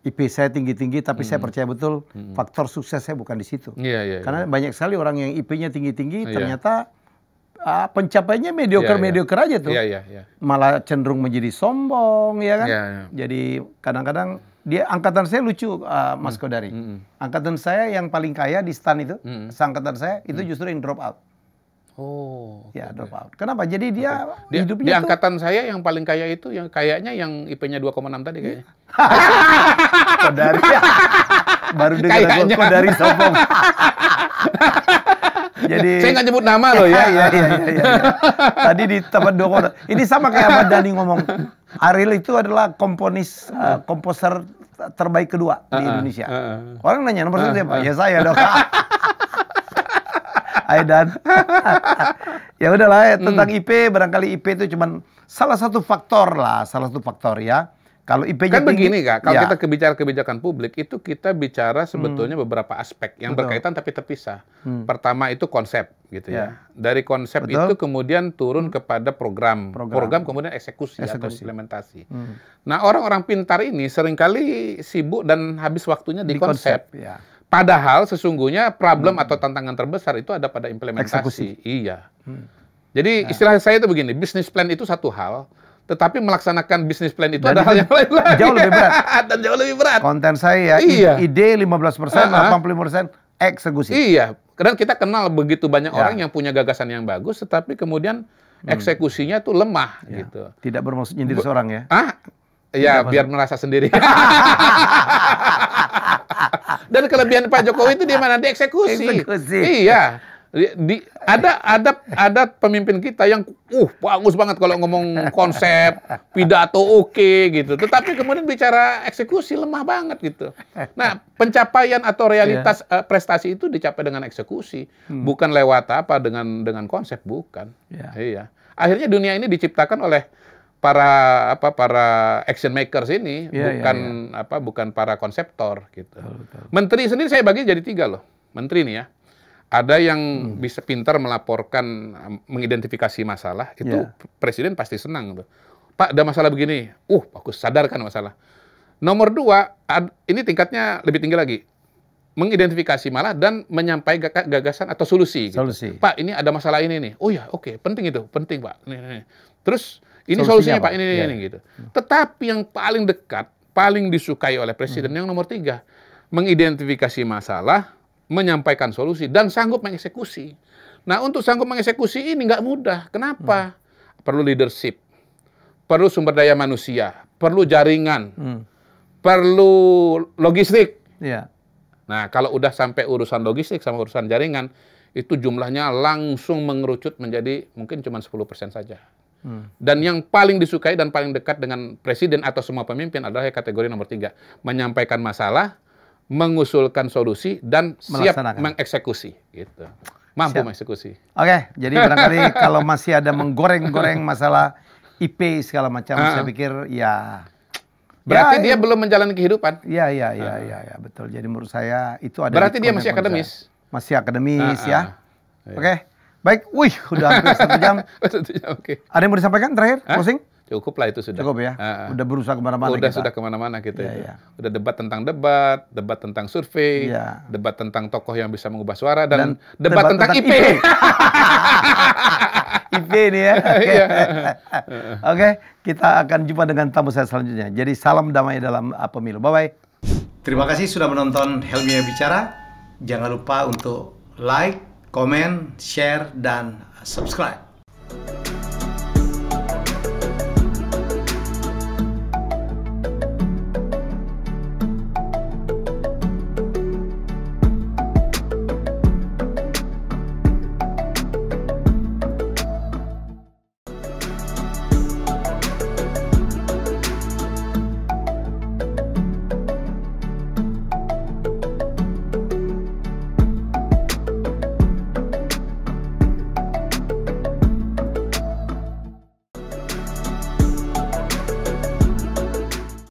I P saya tinggi-tinggi, tapi hmm. saya percaya betul hmm. faktor sukses saya bukan di situ. Yeah, yeah, Karena yeah. banyak sekali orang yang I P-nya tinggi-tinggi, yeah. ternyata uh, pencapaiannya mediocre-mediocre yeah, yeah. aja tuh. Yeah, yeah, yeah. Malah cenderung menjadi sombong, ya kan? Yeah, yeah. Jadi, kadang-kadang... Dia angkatan saya lucu, uh, Mas Qodari. Mm, mm. Angkatan saya yang paling kaya di stan itu, mm. seangkatan saya itu mm. justru yang drop out. Oh. Okay. Ya, drop out. Kenapa? Jadi dia okay. hidupnya di, di angkatan tuh, saya yang paling kaya itu, yang kayaknya yang I P-nya dua koma enam tadi kayaknya. Qodari. Baru dengar gua Qodari sombong. Jadi saya nggak nyebut nama loh ya. Iya, iya, iya, iya. Tadi di tempat dua koma enam. Ini sama kayak Ahmad Dhani ngomong. Ariel itu adalah komponis, uh, komposer terbaik kedua uh, di Indonesia. Uh, uh, Orang nanya nomor satu uh, siapa? Uh, ya saya dong. Aidan. Ya udahlah ya, tentang hmm. I P, barangkali I P itu cuman salah satu faktor lah, salah satu faktor ya. Kalau I P-nya kan begini Kak, kalau ya. kita bicara kebijakan publik itu kita bicara sebetulnya hmm. beberapa aspek yang Betul. berkaitan tapi terpisah. Hmm. Pertama itu konsep gitu ya. ya. Dari konsep Betul. itu kemudian turun hmm. kepada program. program. Program kemudian eksekusi, eksekusi. atau implementasi. Hmm. Nah, orang-orang pintar ini seringkali sibuk dan habis waktunya di, di konsep. konsep ya. Padahal sesungguhnya problem hmm. atau tantangan terbesar itu ada pada implementasi. Eksekusi. Iya. Hmm. Jadi istilah ya. saya itu begini, business plan itu satu hal. Tetapi melaksanakan bisnis plan itu dan ada itu hal yang lain lagi. Jauh lebih berat. Dan jauh lebih berat. Konten saya ya, iya. ide lima belas persen, delapan puluh lima persen eksekusi. Iya, karena kita kenal begitu banyak ya. orang yang punya gagasan yang bagus, tetapi kemudian eksekusinya hmm. tuh lemah ya. gitu. Tidak bermaksud nyindir Be seorang ya? Ah, ya Tidak biar maksud. merasa sendiri. Dan kelebihan Pak Jokowi itu di mana? Di eksekusi. Eksekusi. Iya. Di, di, ada ada ada pemimpin kita yang uh bagus banget kalau ngomong konsep, pidato oke okay, gitu. Tetapi kemudian bicara eksekusi lemah banget gitu. Nah, pencapaian atau realitas yeah. uh, prestasi itu dicapai dengan eksekusi, hmm. bukan lewat apa dengan dengan konsep, bukan. Yeah. Iya. Akhirnya dunia ini diciptakan oleh para apa para action makers ini, yeah, bukan yeah, yeah. apa bukan para konseptor gitu. Betul, betul. Menteri sendiri saya bagi jadi tiga loh. Menteri nih ya. Ada yang hmm. bisa pintar melaporkan, mengidentifikasi masalah, itu yeah. presiden pasti senang. Pak, ada masalah begini, uh, aku sadarkan masalah. Nomor dua, ad, ini tingkatnya lebih tinggi lagi. Mengidentifikasi malah dan menyampaikan gagasan atau solusi. solusi. Gitu. Pak, ini ada masalah ini nih. Oh ya, oke, okay. penting itu, penting Pak. Nih, nih. Terus, ini solusinya, solusinya Pak, ini, yeah. ini, gitu. Tetapi yang paling dekat, paling disukai oleh presiden, hmm. yang nomor tiga, mengidentifikasi masalah, menyampaikan solusi, dan sanggup mengeksekusi. Nah, untuk sanggup mengeksekusi ini nggak mudah. Kenapa? Hmm. Perlu leadership, perlu sumber daya manusia, perlu jaringan, hmm. perlu logistik. Yeah. Nah, kalau udah sampai urusan logistik sama urusan jaringan, itu jumlahnya langsung mengerucut menjadi mungkin cuma sepuluh persen saja. Hmm. Dan yang paling disukai dan paling dekat dengan presiden atau semua pemimpin adalah kategori nomor tiga. Menyampaikan masalah, mengusulkan solusi, dan siap mengeksekusi gitu. Mampu siap. mengeksekusi. Oke, okay, jadi barangkali kalau masih ada menggoreng-goreng masalah I P segala macam, uh-uh. saya pikir ya berarti ya, dia ya. belum menjalani kehidupan. Iya, iya, iya, uh-huh. ya, ya, betul. Jadi menurut saya itu ada berarti dia masih akademis. Saya. Masih akademis uh-uh. ya. Uh-uh. Oke. Okay. Baik, wih, udah hampir satu jam. satu jam okay. Ada yang mau disampaikan terakhir closing? Huh? Cukup lah itu sudah. Cukup ya. Uh, udah berusaha kemana-mana. Udah kita. sudah kemana-mana gitu. Yeah, yeah. Udah debat tentang debat, debat tentang survei, yeah. debat tentang tokoh yang bisa mengubah suara, dan, dan debat, debat tentang, tentang I P. I P ini ya. Oke, okay. okay. kita akan jumpa dengan tamu saya selanjutnya. Jadi salam damai dalam pemilu. Bye bye. Terima kasih sudah menonton Helmy Yahya Bicara. Jangan lupa untuk like, komen, share, dan subscribe.